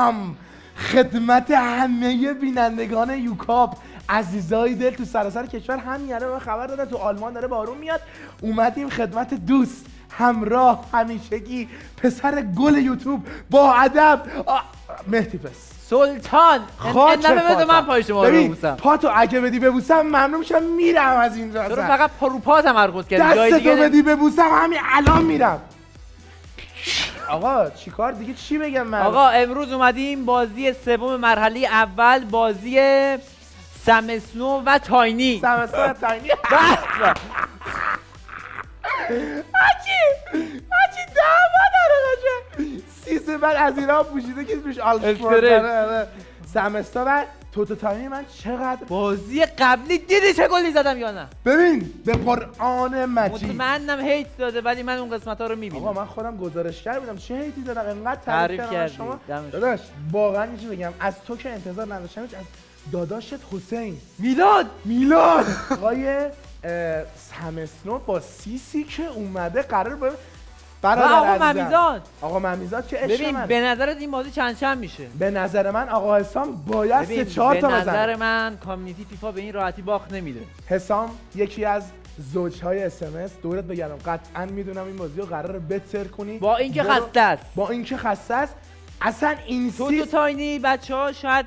سلام خدمت همه بینندگان یوکاپ عزیزای دل تو سراسر کشور. همین الان خبر دادن تو آلمان داره بارون میاد، اومدیم خدمت دوست همراه همیشگی پسر گل یوتیوب با ادب مهدی پس سلطان خاطر من پای شما رو ببوسم. پاتو اگه بدی ببوسم ممنون میشم، میرم از این راه. تو فقط پا رو پا تمرکز کردی، جای دیگه دستتو بدی ببوسم همین الان میرم. آقا چیکار دیگه چی بگم من؟ آقا امروز اومدیم بازی سوم مرحله اول، بازی سم اسنو و تاینی. سم اسنو و تاینی. آجی دعوا داره سیزه من از ایران پوشیده که توش آلفورد سم اسنو و توتو تاینی. من چقدر بازی قبلی دیدی چه گلی زدم یا نه؟ ببین به قرآن مجید مطمئنم هیت داده، ولی من اون قسمت ها رو میبینم. آقا من خودم گزارشگر بودم، چه هیتی دادم، انقدر تعریف کردی داداش. واقعا چی بگم، از تو که انتظار نداشتم، از داداشت حسین میلاد آقای سم اسنو با سیسی که اومده قرار به برادر ممیزاد. آقا ممیزاد چه عشق من. ببین به نظرت این بازی چند میشه؟ به نظر من آقا حسام باید 3-4 تا بزنه. به نظر من کامیونیتی فیفا به این راحتی باخت نمیده. حسام یکی از زوجهای اس ام اس، دورت بگردم قطعا میدونم این بازی رو قراره بتر کنی، با اینکه خسته است. اصلا این توتو تاینی بچه‌ها شاید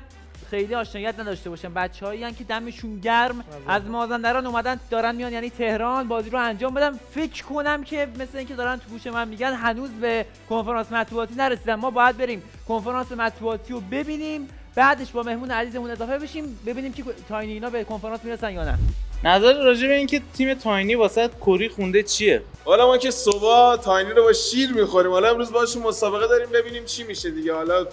خیلی آشنایت نداشته باشن، بچه‌هایی ان که دمشون گرم از مازندران اومدن دارن میان یعنی تهران بازی رو انجام بدم. فکر کنم که مثل اینکه دارن تو گوش من میگن هنوز به کنفرانس مطبوعاتی نرسیدن. ما باید بریم کنفرانس مطبوعاتی رو ببینیم، بعدش با مهمون عزیزمون اضافه بشیم ببینیم که تاینی اینا به کنفرانس میرسن یا نه. نظر راجع به اینکه تیم تاینی واسط کری خونده چیه؟ حالا ما که صبح تاینی رو با شیر میخوریم، حالا امروز باهاشون مسابقه داریم ببینیم چی میشه دیگه. حالا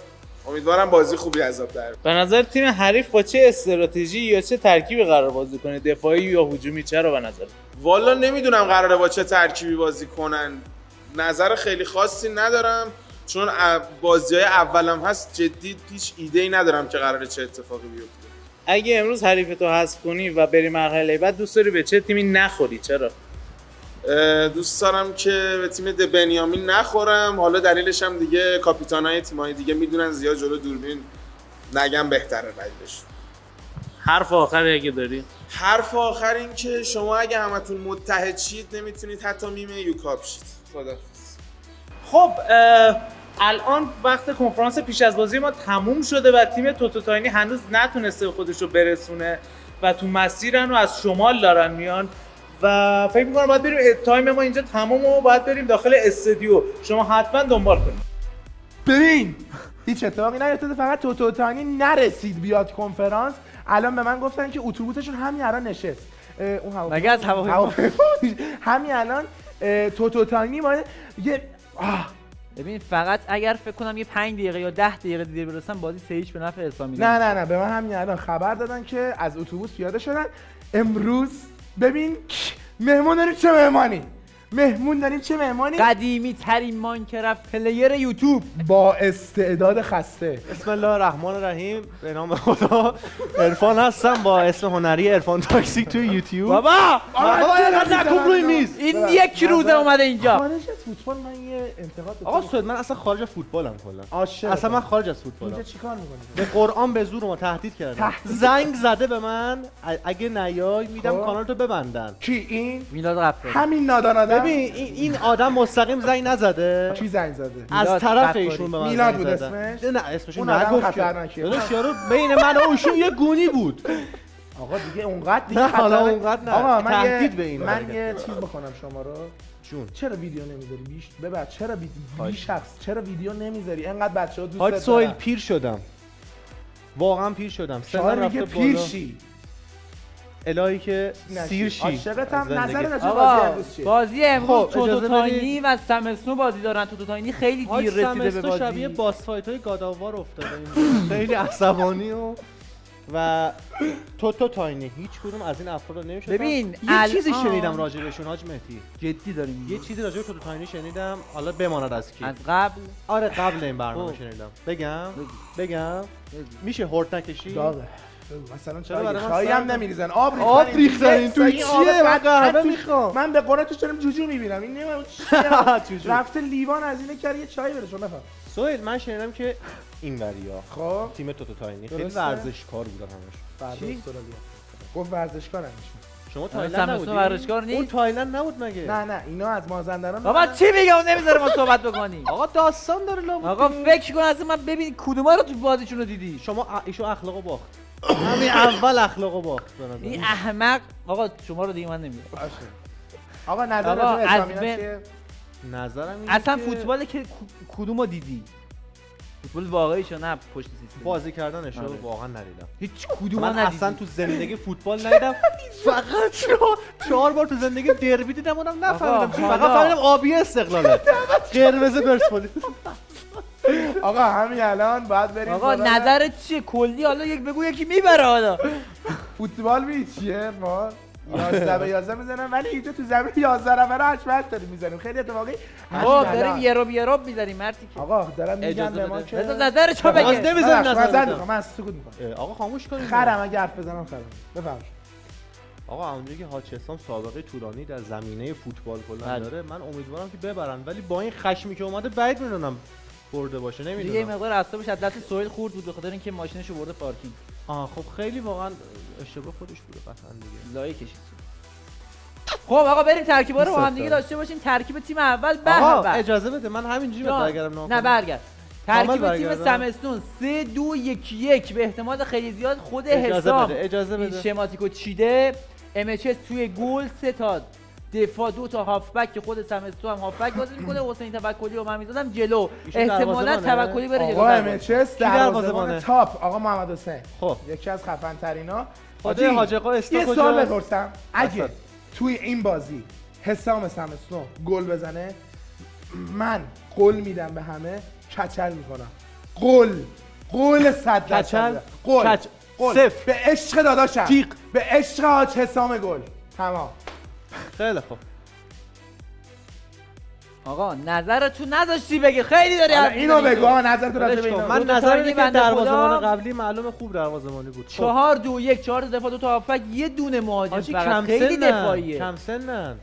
امیدوارم بازی خوبی عذاب در. به نظر تیم حریف با چه استراتژی یا چه ترکیبی قرار بازی کنه؟ دفاعی یا هجومی؟ چرا به نظر؟ والا نمیدونم قراره با چه ترکیبی بازی کنن. نظر خیلی خاصی ندارم چون بازی‌های اولم هست، جدی هیچ ایده‌ای ندارم که قراره چه اتفاقی بیفته. اگه امروز حریف تو حذف کنی و بری مرحله بعد، دوست داری به چه تیمی نخوری؟ چرا؟ دوست دارم که به تیم بنیامین نخورم. حالا دلیلش هم دیگه کاپیتانای تیمای دیگه میدونن، زیاد جلو دوربین نگم بهتره. دلیلش حرف آخر اگه داری؟ حرف آخر این که شما اگه همتون متحد شید نمیتونید حتی میمه یوکاپ شید. خدافظ. خب الان وقت کنفرانس پیش از بازی ما تموم شده و تیم توتو تاینی هنوز نتونسته خودش رو برسونه و تو مسیرن و از شمال دارن میان و فکر می‌کنم باید بریم. تایم ما اینجا تمام و باید بریم داخل استودیو. شما حتما دنبال کنید. بریم. هیچ اتفاقی نیفتاد، فقط توتو تاینی نرسید بیاد کنفرانس. الان به من گفتن که اتوبوسشون همین الان نشست. اون هواپیما مگه از هواپیما همین الان توتو تاینی یه ببین فقط اگر فکر کنم یه 5 دقیقه یا 10 دقیقه دیگه برسم بازی سهیچ به نفع اسلامی. نه به من همین الان خبر دادن که از اتوبوس پیاده شدن. امروز ببین مهمون داریم چه مهمانی؟ قدیمی ترین ماینکرافت پلیر یوتیوب با استعداد خسته. بسم الله الرحمن الرحیم. به نام خدا. عرفان هستم با اسم هنری عرفان تاکسیک توی یوتیوب. بابا نکوب روی میز. این یک روز اومده اینجا. خارج از فوتبال من یه انتقاد. آقا سود من اصلا خارج از فوتبالم کلا. اصلا من خارج از فوتبالم. اینجا چیکار می‌کنی؟ به قرآن به زور ما تهدید کردن. زنگ زده به من اگه نیای میدم کانالتو ببندن. کی این؟ میلاد قفر. همین نادان. ببین این آدم مستقیم زنگ نزده. چی زنگ زده؟ از طرف ایشون به من میلاد بود اسمش. نه اسمش نگفت. داداش یارو بین من و اوشون یه گونی بود. آقا دیگه اونقدر دیگه نه. آقا من یه چیز بکنم شما رو. جون چرا ویدیو نمیذاری بیش؟ ببر چرا شخص چرا ویدیو نمیذاری؟ اینقدر بچه‌ها دوست دارن. سویل پیر شدم. واقعا پیر شدم. سن رفته بالا. الهی که سیرشی عاشقتم. نظر راجع به بازی امروز چیه؟ بازی امروز توتو تاینی و سم اسنو بازی دارن. توتو تاینی خیلی دیر رسیده به بازی. شبیه باس فایت های گاداوار افتاده این خیلی عصبانی و توتو تاینی هیچ کدوم از این افراد نمیشه. ببین یه چیزی شنیدم راجع بهشون حاج مهدی، جدی داریم یه چیزی راجع به توتو تاینی شنیدم. حالا بماند از کی؟ از قبل قبل این برنامه شنیدم. بگم میشه هورت نکشی؟ مثلا چرا برای من سایم نمیریزن؟ آب ریختن این تو چیه؟ من قهوه میخوام. من به قراتش دارم جوجو میبینم. این چیه؟ رفته لیوان از اینه کرد یه چای بده چون بفهم. سوئیل من شنیدم که این وریا خب تیم توتو تاینی خیلی ورزشکار بودن همش. چی؟ گفت ورزشکار همش. شما تایلند نبود؟ ورزشکار نیست؟ اون تایلند نبود مگه؟ نه اینا از مازندران. بابا چی میگه؟ اون نمیذاره ما صحبت بکنیم. آقا داستان داره لابد. آقا فکر کن از من ببین کدوما رو تو بازیشون رو دیدی؟ شما ایشون اخلاقو باخت. همین اول اخلاقو باخت به نظر. این احمق. آقا شما رو دیگه من نمیگم. آقا نظرتون اسلامی چیه؟ نظرم اینه اصلا فوتبال که کدومو دیدی؟ فوتبال واقعیشو نه پشت سیستم بازی کردنشو واقعا ندیدم. هیچ کدوم من اصلا تو زندگی فوتبال ندیدم. فقط 4 بار تو زندگی دربی دیدم اونم نفهمیدم. فقط فهمیدم آبی استقلاله. قرمز پرسپولیس. آقا همین الان باید بریم. آقا نظرت چیه کلی؟ حالا یک بگو یکی میبره حالا. فوتبال می چیه ما؟ 11 میزنم ولی اینجا تو زمین 11 نفره 8 داریم میزنیم. خیلی اتفاقی آقا داریم یه رب میزنیم مرتی که آقا دارم میگم به ما که نظر چا بگی نظر من سکوت میکنم. آقا خاموش کنید خرم اگه حرف بزنم خرم بفهم. آقا اونجوری که حاج حسام سابقه طولانی در زمینه فوتبال کلا داره من امیدوارم که ببرن ولی با این خشمی که اومده بعید میدونم برده باشه. نمیدونم یه مقدار عصبش از دست سویل خورد بود به خاطر اینکه ماشینشو برده پارکینگ. خب خیلی واقعا اشتباه خودش بوده قطعا دیگه لایه کشید. خب آقا بریم ترکیب‌ها رو با هم دیگه داشته باشیم. ترکیب تیم اول به اجازه بده من همینجوری برگردم ناخن. نه برگرد. ترکیب تیم سم اسنو 3-2-1-1 به احتمال خیلی زیاد خود حسام اجازه بده شماتیکو چیده. MHS توی گل 3 تا دفاع 2 تا هافبک که خود سم اسنو هم هافبک بازی می‌کنه. حسین توکلی و ممیزاد هم جلو. احتمالاً توکلی بره جلو. آقا MHS دروازه‌بان تاپ آقا محمد حسین خب یکی از خفن ترینا. خود حاج آقا استو کجا؟ سوال بپرسم اگه توی این بازی حسام سم اسنو گل بزنه من قول میدم به همه کچل میکنم. قول 100% قول به عشق داداشم تیق به عشق حاج حسام گل تمام. خیلی خوب آقا نظرتو نذاشتی بگه خیلی داری اینو بگو. آقا نظرتو راجع به اینو من نظری که دروازه‌بان قبلی معلومه خوب دروازه‌بانی بود. 4-2-1 4 دفاع 2 تا هافک یه دونه مهاجم فقط خیلی دفاعیه. کم سنن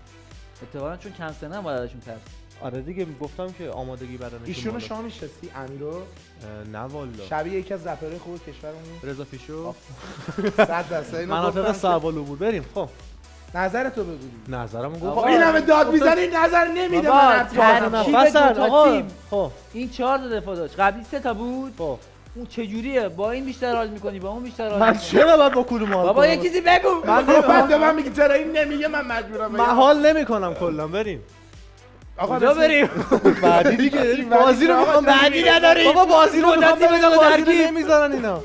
اتفاقا چون کم سنن باید ازشون ترس. آره دیگه گفتم که آمادگی برای ایشونو شما میشستی امیرو نه والله شبیه یکی از رپرهای خوب کشورمون رضا پیشو 100% اینو مناطق سوال بود. بریم خب نظرتو بگو. نظرمو گفت این همه داد میزنی نظر نمیده من اصلا. آقا خب این 4 تا دفاع داشت قبلی 3 تا بود. خب اون چجوریه با این بیشتر حال میکنی با اون بیشتر حال؟ من چرا باید با کدوم حال؟ بابا یه چیزی بگو. من میگم چرا این نمیگه من مجبورم من حال نمیکنم کلا. بریم آقا بریم بعدی دیگه بازی رو میخوام بعدی نداری بابا بازی رو میخوام بازی نمیذارن اینا.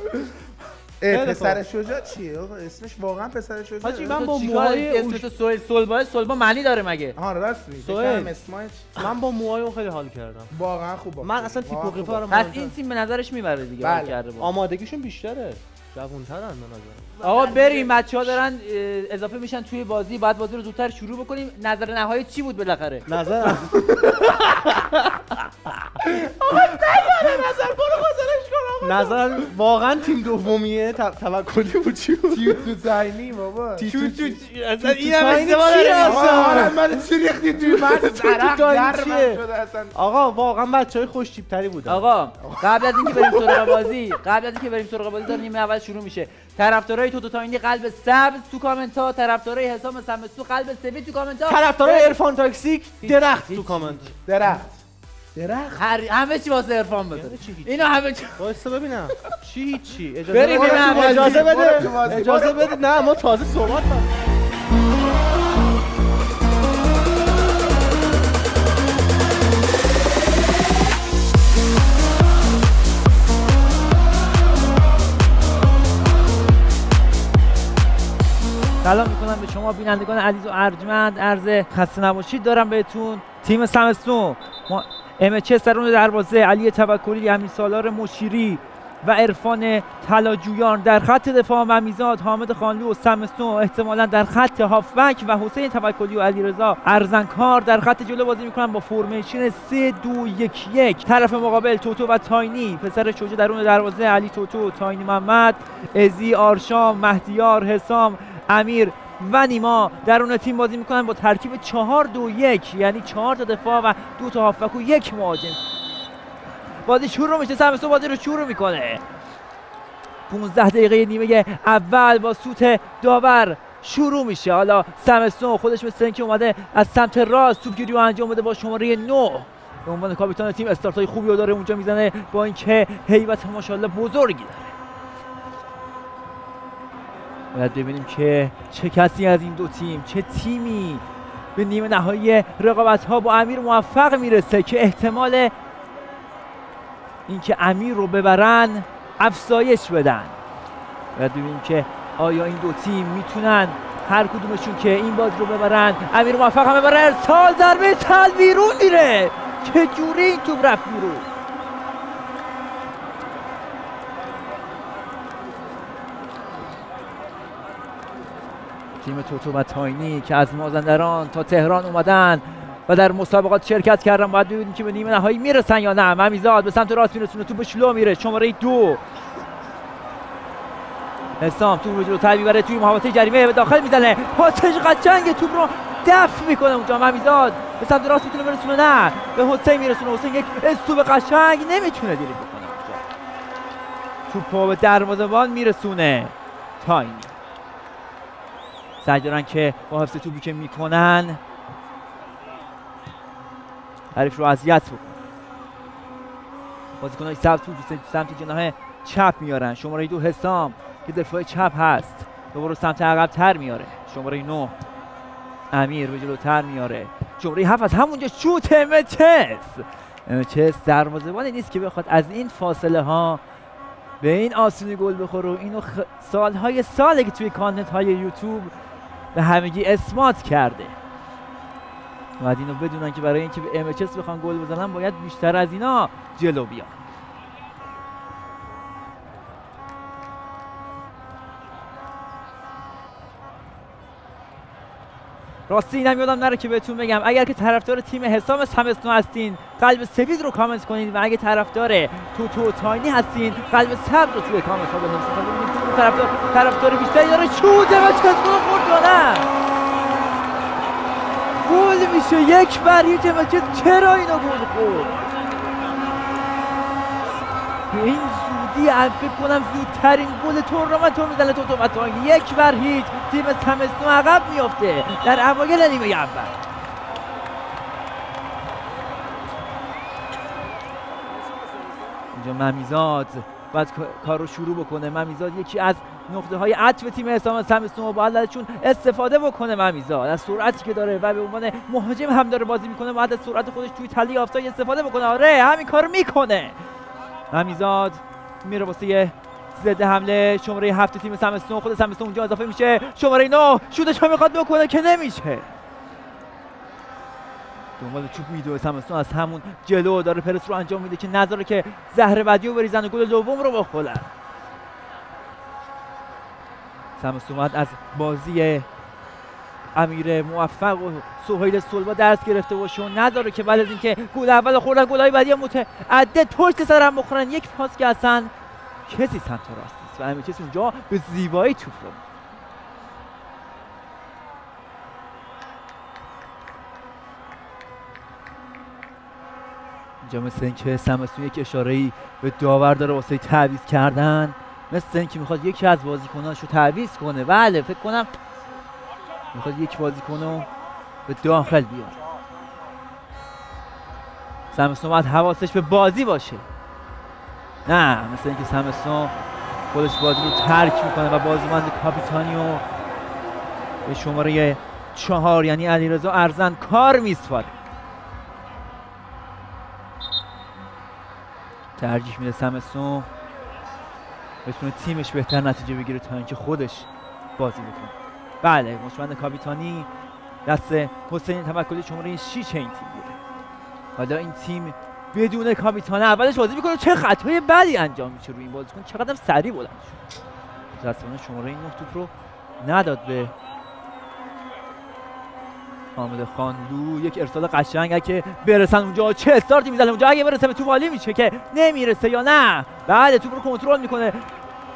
پسر شجاع چیه؟ اسمش واقعا پسر شجاع. حاجی من با موهای اسمش سلبا معنی داره مگه؟ آها راست میگی. فکرم اسمش من با موهای اون خیلی حال کردم. واقعا خوبه. من اصلا تیپ و قیافه رو پس این تیم به نظرش میبره دیگه حال کرده. آمادگیشون بیشتره. جوان‌ترن به نظر. آقا بریم بچه‌ها دارن اضافه میشن توی بازی. بعد بازی رو زودتر شروع بکنیم. نظر نهایی چی بود بالاخره؟ نظر نظر واقعا تیم دومیه توکلی بود. چی بود؟ توتو تاینی بابا توتو اصلا این هم استفاده اصلا من چی ریختی توی من عرق در من شده اصلا. آقا واقعا بچهای خوش تیپ تری بودن. آقا قبل از اینکه بریم سراغ بازی داریم نیمه اول شروع میشه. طرفدارای توتو تاینی قلب سبز تو کامنت ها، طرفدارای حسام سم اسنو قلب سفید تو کامنت ها، طرفدارای عرفان تاکسیک درخت تو کامنت درخت همه چی واسه عرفان بذاره. اینو همه چی واسه ببینم چی اجازه بده نه ما تازه صحبت کردیم. سلام میکنم به شما بینندگان عزیز و ارجمند، عرض خسته نباشید دارم بهتون. تیم سم اسنو MHS درون دروازه، علی توکلی، امیر سالار مشیری، و عرفان طلاجویان. در خط دفاع ممیزاد، حامد خانلو و سم اسنو احتمالاً در خط هافبک و حسین توکلی و علیرضا ارزنکار در خط جلو بازی میکنن با فرمیشن 3-2-1-1. طرف مقابل توتو و تاینی، پسر شجاع درون دروازه، علی توتو، تاینی محمد، ازی، آرشام، مهدیار، حسام، امیر و نیما درون تیم بازی میکنن با ترکیب 4-2-1، یعنی 4 تا دفاع و 2 تا هافبک و 1 مهاجم. بازی شروع میشه، سم اسنو بازی رو شروع میکنه. 15 دقیقه نیمه اول با سوت داور شروع میشه. حالا سم اسنو خودش مثل اینکه اومده از سمت راست توپگیری رو انجام بده با شماره 9 به عنوان کاپیتان تیم. استارت های خوبی رو داره اونجا میزنه با اینکه هیبت ماشاءالله بزرگی داره. باید ببینیم که چه کسی از این دو تیم، چه تیمی به نیمه نهایی رقابت ها با امیر موفق میرسه که احتمال اینکه امیر رو ببرن افزایش بدن. باید ببینیم که آیا این دو تیم میتونن هر کدومشون که این بازی رو ببرن، امیر موفق هم ببرن. ارسال، ضربه تل، بیرون میره. چجوری این توپ رفت بیرون؟ تیم توتو و تاینی که از مازندران تا تهران اومدن و در مسابقات شرکت کردن، باید ببینیم که به نیمه نهایی میرسن یا نه. ممیزاد به سمت راست میرسونه، توپش لو میره، شماره 2. حسام توپ رو جلوتر میبره، توی محوطه جریمه به داخل میزنه، پاسش قشنگه، توپ رو دفع میکنه اونجا. ممیزاد به سمت راست میتونه برسونه، نه، به حسین میرسونه. حسین یک استوب قشنگ نمیتونه دیری بکنه، توپ رو به دروازه‌بان میرسونه تاینی. سعی دارن که با حفظ توپی که میکنن حریف رو اذیت بکنن. بازیکن‌های سمت توپ سمت جناح چپ میارن، شماره 2 حسام که دفاع چپ هست دوباره سمت عقب‌تر میاره، شماره 9 امیر به جلوتر میاره، شماره 7 از همونجا شوت امچس. دروازه‌بانی نیست که بخواد از این فاصله ها به این آسونی گل بخوره. اینو سالهای ساله که توی کانت های یوتیوب به همگی اثبات کرده. باید اینو بدونن که برای اینکه به امچس بخوان گل بزنن باید بیشتر از اینا جلو بیان. راستی اینم یادم نره که بهتون بگم، اگر که طرفدار تیم حسام سم اسنو هستین قلب سفید رو کامنت کنید، و اگه طرفدار توتو تاینی هستین قلب سبز رو توی کامنت ها بنویسید. طرفدار بیشتری داره. چوزه و چسبون خورد نه گل میشه 1-0. چرا اینو گل خورد به این زودی؟ فکر کنم زودترین گل تورنمنت رو میزنه توتو و تاینی. 1-0 تیم سم اسنو عقب میافته در اوایل نیمه اول. اینجا ممیزاد باید کار رو شروع بکنه. ممیزاد یکی از نقطه های عطف تیم حسام اسنو، باید ازشون استفاده بکنه. ممیزاد از سرعتی که داره و به عنوان مهاجم هم داره بازی میکنه، باید از سرعت خودش توی تله آفتابی استفاده بکنه. آره همین کارو میکنه. ممیزاد میره واسه ضد حمله، شماره 7 تیم سم اسنو، خود سم اسنو اونجا اضافه میشه، شماره 9 شودش رو میخواد بکنه که نمیشه. دنبال چوب میدوه سم اسنو از همون جلو، داره پرس رو انجام میده که نذاره که زهر بدی رو بریزن و گل دوم رو بخورن. سم اسنو بعد از بازی امیر موفق و سهیل سلبا درس گرفته باشه و نذاره که بعد از اینکه گل اول خوردن گل‌های بعدی متعدد پشت سر هم بخورن. یک پاس که اصلا کسی سمت راست نیست و امچس اونجا به زیبایی توپ رو. اینجا مثل اینکه سم اسنو یک اشاره‌ای به داور داره واسه تعویض کردن، مثل اینکه میخواد یکی از بازیکناش رو تعویض کنه. بله فکر کنم میخواد یک بازیکن رو به داخل بیاره. سم اسنو باید حواسش به بازی باشه، نه مثل اینکه سم اسنو خودش بازی رو ترک میکنه و بازیکن کاپیتانی رو به شماره 4 یعنی علیرضا ارزنکار میسپاره. ترجیح میده سم اسنو بتونه تیمش بهتر نتیجه بگیره تا اینکه خودش بازی بکنه. بله مشمند کاپیتانی دست حسین توکلی، شماره 6 این تیم بوده. حالا این تیم بدون کاپیتانه اولش بازی میکنه. چه خطای بدی انجام میشه روی این بازیکن، چقدر هم سریع بلند شد. دستمون شماره این نقطه رو نداد به حامد خانلو. یک ارسال قشنگه که برسن اونجا، چه استارتی میزنه اونجا. اگه برسه به تو والی میشه که نمیرسه یا نه، بعد توپ رو کنترل میکنه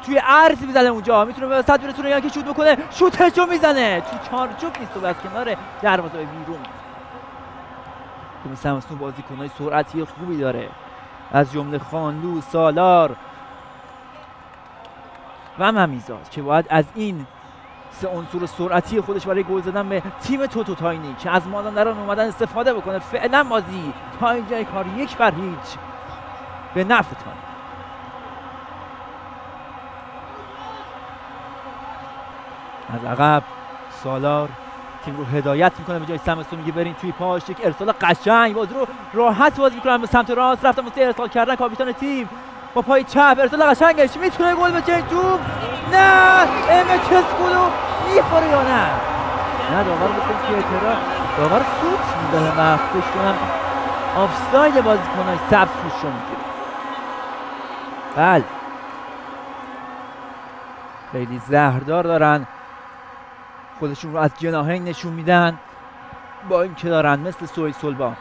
توی عرض میزنه اونجا، میتونه به صد برسونه یا که شوت بکنه. شوتش رو میزنه تو چارچوب نیست و از کنار دروازه بیرون. تیم سم اسنو بازیکن‌های سرعتی خوبی داره، از جمله خانلو، سالار و ممیزاد که باید از این سه عنصر سرعتی خودش برای گل زدن به تیم توتو تاینی که از مازندران اومدن استفاده بکنه. فعلا بازی تا اینجای کار 1-0 به نفع تاینی. از عقب سالار تیم رو هدایت میکنه به جای سم اسنو، میگه برین توی پاش. یک ارسال قشنگ بازی رو راحت بازی میکنن به سمت راست، رفتن واسه ارسال کردن. کاپیتان تیم با پای چپ ارسال قشنگش میتونه گل بچه. این توپ نه امچس گلو میخوره یا نه؟ نه داور گفتن که اعتراض، داور سوت میدونه محفوظ کنن. آفساید بازیکن‌های سبز پوشو میگیره. بله خیلی زهردار دارن خودشون رو از جناحین نشون میدن، با این که دارن مثل سویل سلبا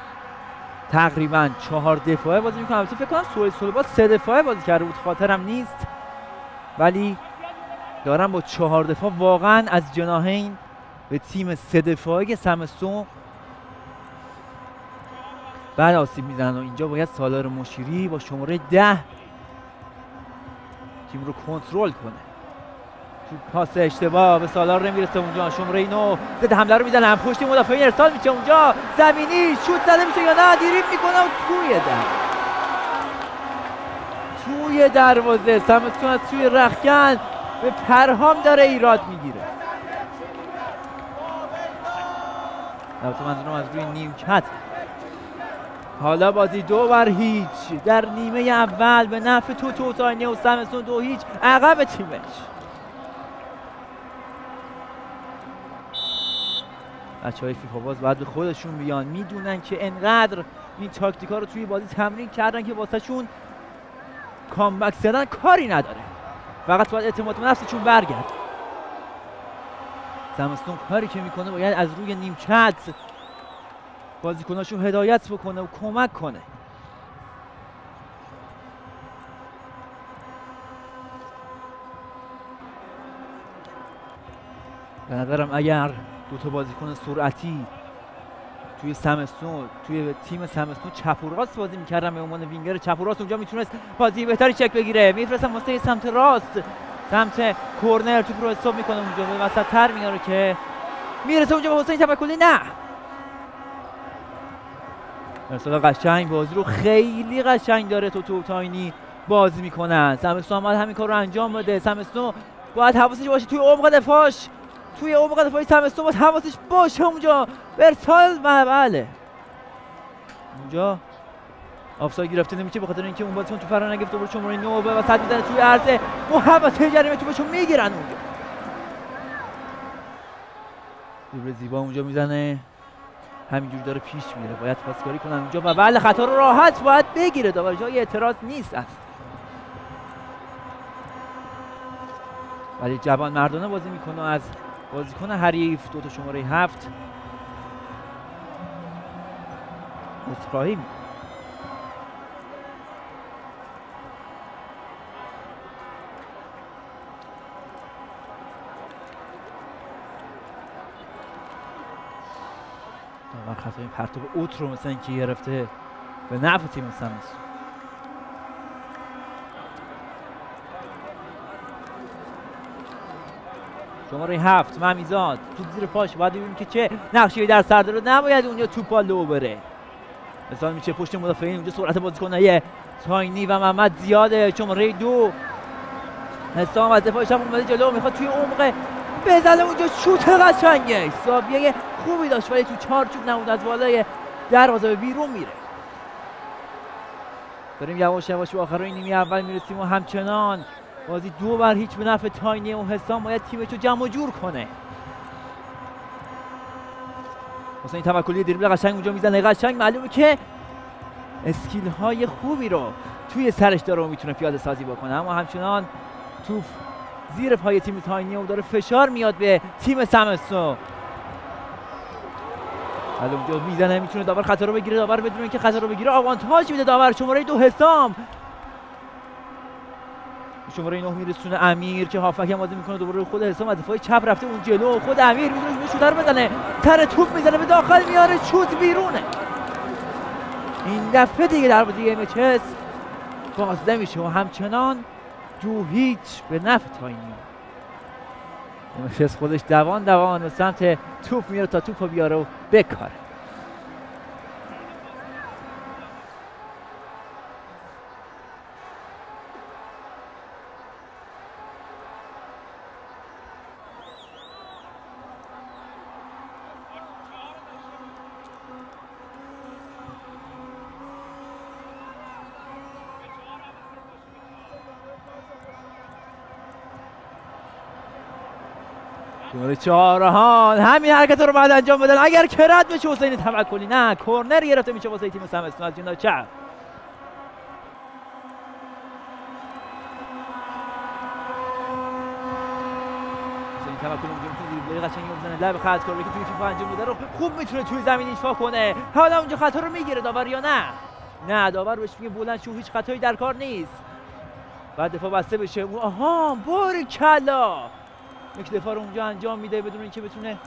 تقریبا 4 دفاعه بازی میکنن. البته فکر کنم سویل سلبا 3 دفاعه بازی کرده بود، خاطرم نیست، ولی دارن با 4 دفاع واقعا از جناحین به تیم 3 دفاعه سم اسنو بعد آسیب میزنن. و اینجا باید سالار مشیری با شماره 10 تیم رو کنترل کنه. پاس اشتباه به سالار نمیرسه اونجا. شماره 9 زد حمله رو میزنه، پشت مدافعین ارسال میشه اونجا، زمینی شوت زده میشه یا نه؟ دریبل میکنه و توی دروازه سم اسنو از توی رختکن به پرهام داره ایراد میگیره. البته منظورم از روی نیمکت. حالا بازی 2-0 در نیمه اول به نفع توتو تاینی و سم اسنو 2-0 عقب تیمش. بچه‌های فیفا باز باید به خودشون بیان، میدونن که انقدر این تاکتیک‌ها رو توی بازی تمرین کردن که واسهشون کامبک زدن کاری نداره، فقط باید اعتماد به نفسشون برگرد. سم اسنو کاری که میکنه باید از روی نیمکت بازیکناشو هدایت بکنه و کمک کنه. به نظرم اگر دوتا بازیکن سرعتی توی سم اسنو، توی تیم سم اسنو چپ و راست بازی میکردن به عنوان وینگر چپ و راست، اونجا میتونست بازی بهتری چک بگیره. میفرستن واسه سمت راست، سمت کورنر، توپ رو حساب میکنه اونجا به وسط تر میاره که میرسه اونجا به حسین توکلی. نه ارسال قشنگ بازی رو خیلی قشنگ داره توتو تاینی بازی میکنن. سم اسنو هم همین کار رو انجام بده. سم اسنو باید حواسش باشه توی عمق دفاعش، توی عمق دفاعی سم اسنو باید حواسش باشه اونجا برسال. بله اونجا آفساید گرفته نمیشه، به خاطر اینکه اون بازیکن تو فرا نگرفته بود. شماره 9 به وسط میزنه توی عرضه، محوطه جریمه توپشو میگیرن اونجا. دوباره زیبا اونجا میزنه، همینجور داره پیش میره، باید پاسکاری کنن اونجا و بله خطا رو راحت باید بگیره. داور جای اعتراض نیست اصلا، ولی جوان مردانه بازی میکنه از بازیکن حریف دوتا شماره 7 مستقیم. داور خطای پرتاب اوت رو مثلا که گرفته به نفع تیم سم اسنو. شماره 7 ممیزاد توپ زیر پاش، باید ببینیم که چه نقشی در سر داره. نباید اونجا توپا لو بره، مثلا میشه پشت مدافعین اونجا. سرعت بازیکن‌های تاینی و محمد زیاده. شماره 2 حسام از دفاع شب اومده جلو، میخواد توی عمق بزنه اونجا. شوت قشنگه، حسابیه خوبی داشت ولی تو چارچوب نبود، از بالای دروازه بیرون میره. داریم یواش یواش به آخرای نیمه اول میرسیم و همچنان بازی 2-0 به نفع تاینی و حسام باید تیمش رو جمع و جور کنه. حسین توکلی دریبل قشنگ اونجا میزنه، قشنگ معلومه که اسکیل های خوبی رو توی سرش داره و میتونه پیاده سازی بکنه، اما همچنان توپ زیر پای تیم تاینی و داره فشار میاد به تیم سم اسنو. حالا اونجا میزنه، میتونه داور خطا رو بگیره، داور بدون اینکه خطا رو بگیره آوانتاژ میده. داور شماره 2 حسام، شماره 9 میرسونه امیر که هافک هم بازی میکنه. دوباره خود حسام از دفاع چپ رفته اون جلو، خود امیر میتونه شوتر بزنه، تر توپ میزنه به داخل میاره، شوت بیرونه. این دفعه دیگه در بازی ام اچ اس باز نمیشه و همچنان 2-0 به نفع تاینی. امشس خودش دوان به سمت توپ میره تا توپ رو بیاره و بکاره. شماره 4 همین حرکت رو بعد انجام بدن. اگر کرد بشه حسین توکلی، نه کرنر گرفته میشه واسه تیم سم اسنو از جناح چپ. حسین توکلی میتونه قشنگ بزنه لب خط، کاری که توی فیفا انجام میده رو خوب میتونه توی زمین ایفا کنه. حالا اونجا خطا رو میگیره داور یا نه داور بهش میگه بلند شو، هیچ خطایی در کار نیست. بعد دفاع بسته بشه. آها باری کلا، یک دفاع رو اونجا انجام میده بدون اینکه بتونه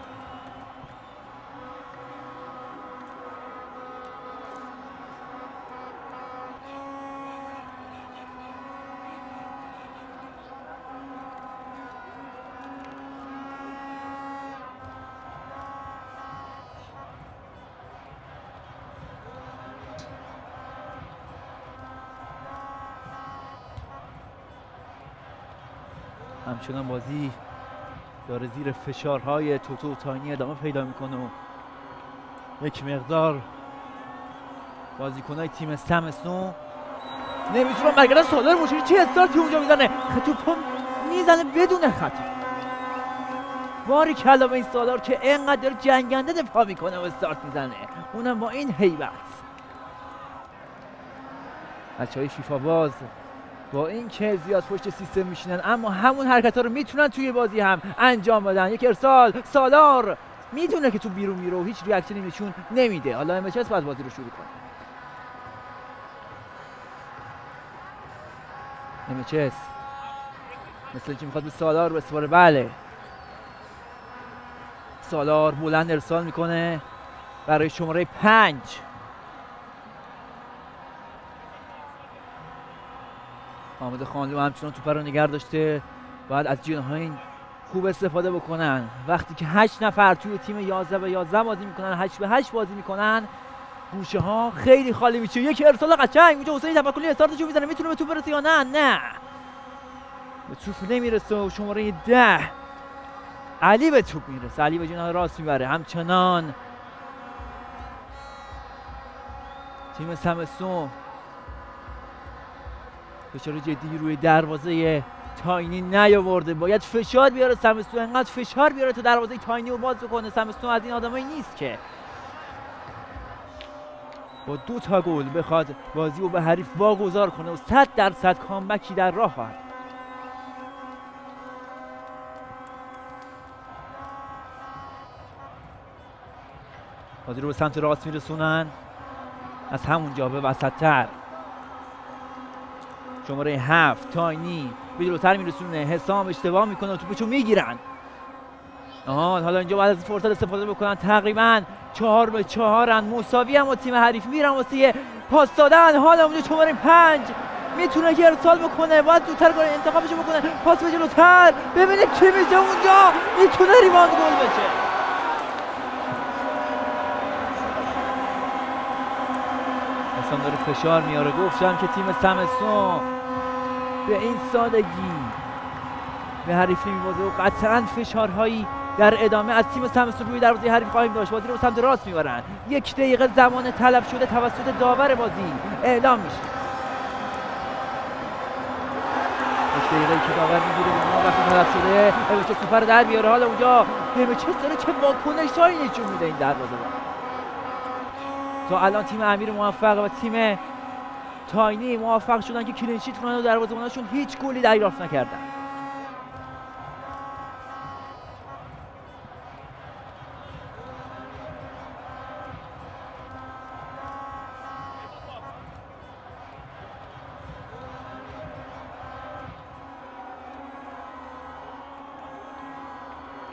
همچنان بازی داره زیر فشارهای توتو تاینی ادامه پیدا میکنه و یک مقدار بازیکنهای تیم سم اسنو نمیتونن برگردن. سالار حسین چه استارتی اونجا میزنه، توپ میزنه بدون خطا. باری کلا به این سالار که اینقدر جنگنده دفاع میکنه و استارت میزنه، اونم با این هیبت. بچهای فیفا باز با این که زیاد پشت سیستم میشینن اما همون حرکت ها رو میتونن توی بازی هم انجام بدن. یک ارسال، سالار میدونه که تو بیرون میره و هیچ ریاکشنی نشون نمیده. حالا ام اچ اس باید بازی رو شروع کنه. ام اچ اس مثل که میخواد به سالار بسپاره. بله سالار بلند ارسال میکنه برای شماره 5. محمد خانلو همچنان توپ رو نگه داشته، باید از جناهای خوب استفاده بکنن. وقتی که 8 نفر توی تیم 11-11 بازی میکنن، 8-8 بازی میکنن، گوشه ها خیلی خالی میشه. یک ارسال قشنگ میشه، حسین توکلی استارتشو میزنه، میتونه به توپ برسه یا نه به توپ نمیرسه و شماره 10 علی به توپ میرسه. علی به جناح راست میبره. همچنان تیم سم اسنو فشار جدی روی دروازه تاینی نیاورده، باید فشار بیاره سم اسنو، انقدر فشار بیاره تا دروازه تاینی رو باز بکنه. سم اسنو از این آدمایی نیست که با 2 تا گل بخواد بازی رو به حریف واگذار کنه و 100% کامبکی در راه خواهد. بازی رو به سمت راست میرسونن، از همونجا به وسط‌تر. شماره 7 تاینی به جلوتر میرسونه، حسام اشتباه میکنه و توپشو میگیرن. حالا اینجا بعد از فرصت استفاده بکنن. تقریبا 4-4 مساوی، اما تیم حریف میرن واسه پاس دادن. حالا اونجا شماره 5 میتونه که ارسال بکنه، باید زودتر کنه، انتخابشو بکنه، پاس به جلوتر، ببینه کی میشه اونجا، میتونه ریباند گل بشه. حسام داره فشار میاره. گفتم که تیم سم اسنو به این سادگی به حریف نمیبازه و قطعا فشارهایی در ادامه از تیم سم اسنو روی دروازه حریف خواهیم داشت. بازی رو سمت راست میبرن. 1 دقیقه زمان تلف شده توسط داور بازی اعلام میشه. 1 دقیقه که داور میگیره اونها وقتی تلف شده امچس توپ رو در بیاره. حالا اونجا امچس داره چه واکنشهایی نشون میده این دروازه. تا الان تیم امیر موفق و تیم تاینی موفق شدن که کلین شیت کنن و دروازه‌بانشون هیچ گلی دریافت نکردن.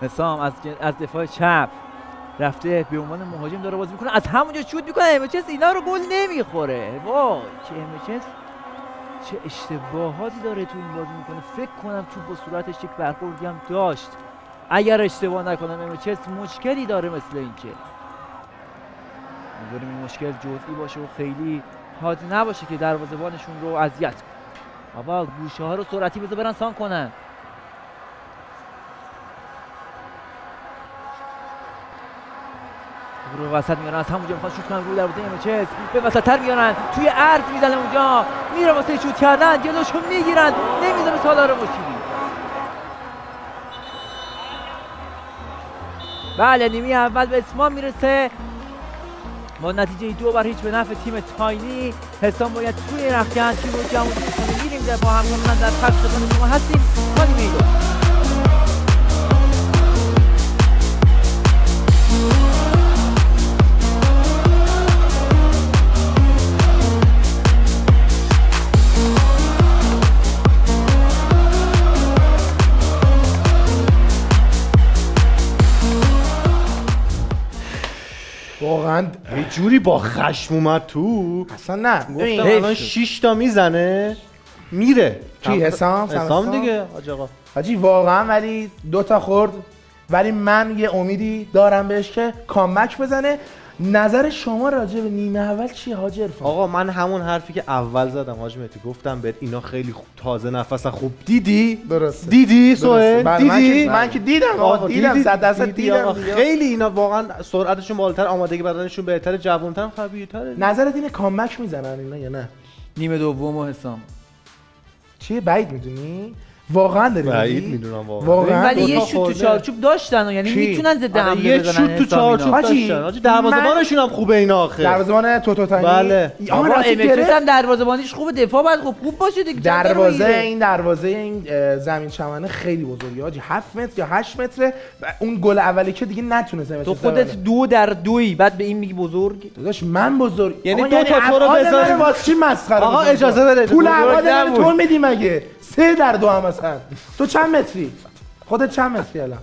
حسام از دفاع چپ رفته به عنوان مهاجم داره بازی میکنه، از همونجا شوت میکنه. امچس اینا رو گل نمیخوره. وای چه امچس چه اشتباهاتی داره تو این بازی میکنه. فکر کنم تو با صورتش یک برخوردی هم داشت اگر اشتباه نکنم. امچس مشکلی داره، مثل اینکه میگم این مشکل جزئی باشه و خیلی حاد نباشه که دروازه‌بانشون رو اذیت کنه. بابا گوشه ها رو سرعتی بذار برن سان کنن. رو وسط میارن، از همونجا میخوان شوت کنن رو دروازه امچس، به وسط‌تر میارن، توی عرض میزنن، اونجا میره واسه شوت کردن، جلوشو میگیرن، نمیذاره سالار مشیری. بله نیمه اول به اتمام میرسه با نتیجه 2-0 به نفع تیم تاینی. حسام باید توی رختکن تیم رو جمع کنه. میریم در با هم در پخش خودمون هستیم تا نیمه دوم. واقعا یه جوری با خشم اومد تو. اصلا نه گفتم الان 6 تا میزنه میره. کی حسام دیگه حاج آقا حاجی واقعا. ولی دوتا خورد، ولی من یه امیدی دارم بهش که کامبک بزنه. نظر شما راجع به نیمه اول چیه حاج عرفان؟ آقا من همون حرفی که اول زدم حاج مهدی، گفتم بهت اینا خیلی خوب تازه نفسن. خوب دیدی؟ درسته. دیدی سوئد؟ دیدی؟ من که دیدم آقا، دیدم 100% دیدم. خیلی اینا واقعا سرعتشون بالاتر، آمادگی بدنشون بهتر، جوان‌ترن، خبیرتره. نظرت اینه کامبک میزنن اینا یا نه؟ نیمه دومو حسام چیه بعید میدونی؟ واقعا داریم بعید میدونم واقعا. ولی یه شوت تو چارچوب داشتن، یعنی میتونن زده حمله بزنن. یه شوت تو چارچوب داشتن حاجی، دروازه‌بانشون هم خوبه اینا. آخه دروازه‌بان توتو تاینی بله آقا امچس هم دروازه‌بانیش خوبه. دفاع باید خوب باشه دیگه. دروازه این زمین چمنه خیلی بزرگه حاجی، 7 متر یا 8 متره. اون گل اولی که دیگه نتونسه. تو خودت 2-2 بعد به این میگی بزرگ؟ داداش من بزرگ یعنی دو تا تو رو بزنی واسه چی مسخره؟ آقا اجازه بده پول عقد تو میدی مگه؟ 3-2 هم مثلا. تو چند متری؟ خودت چند متری الان؟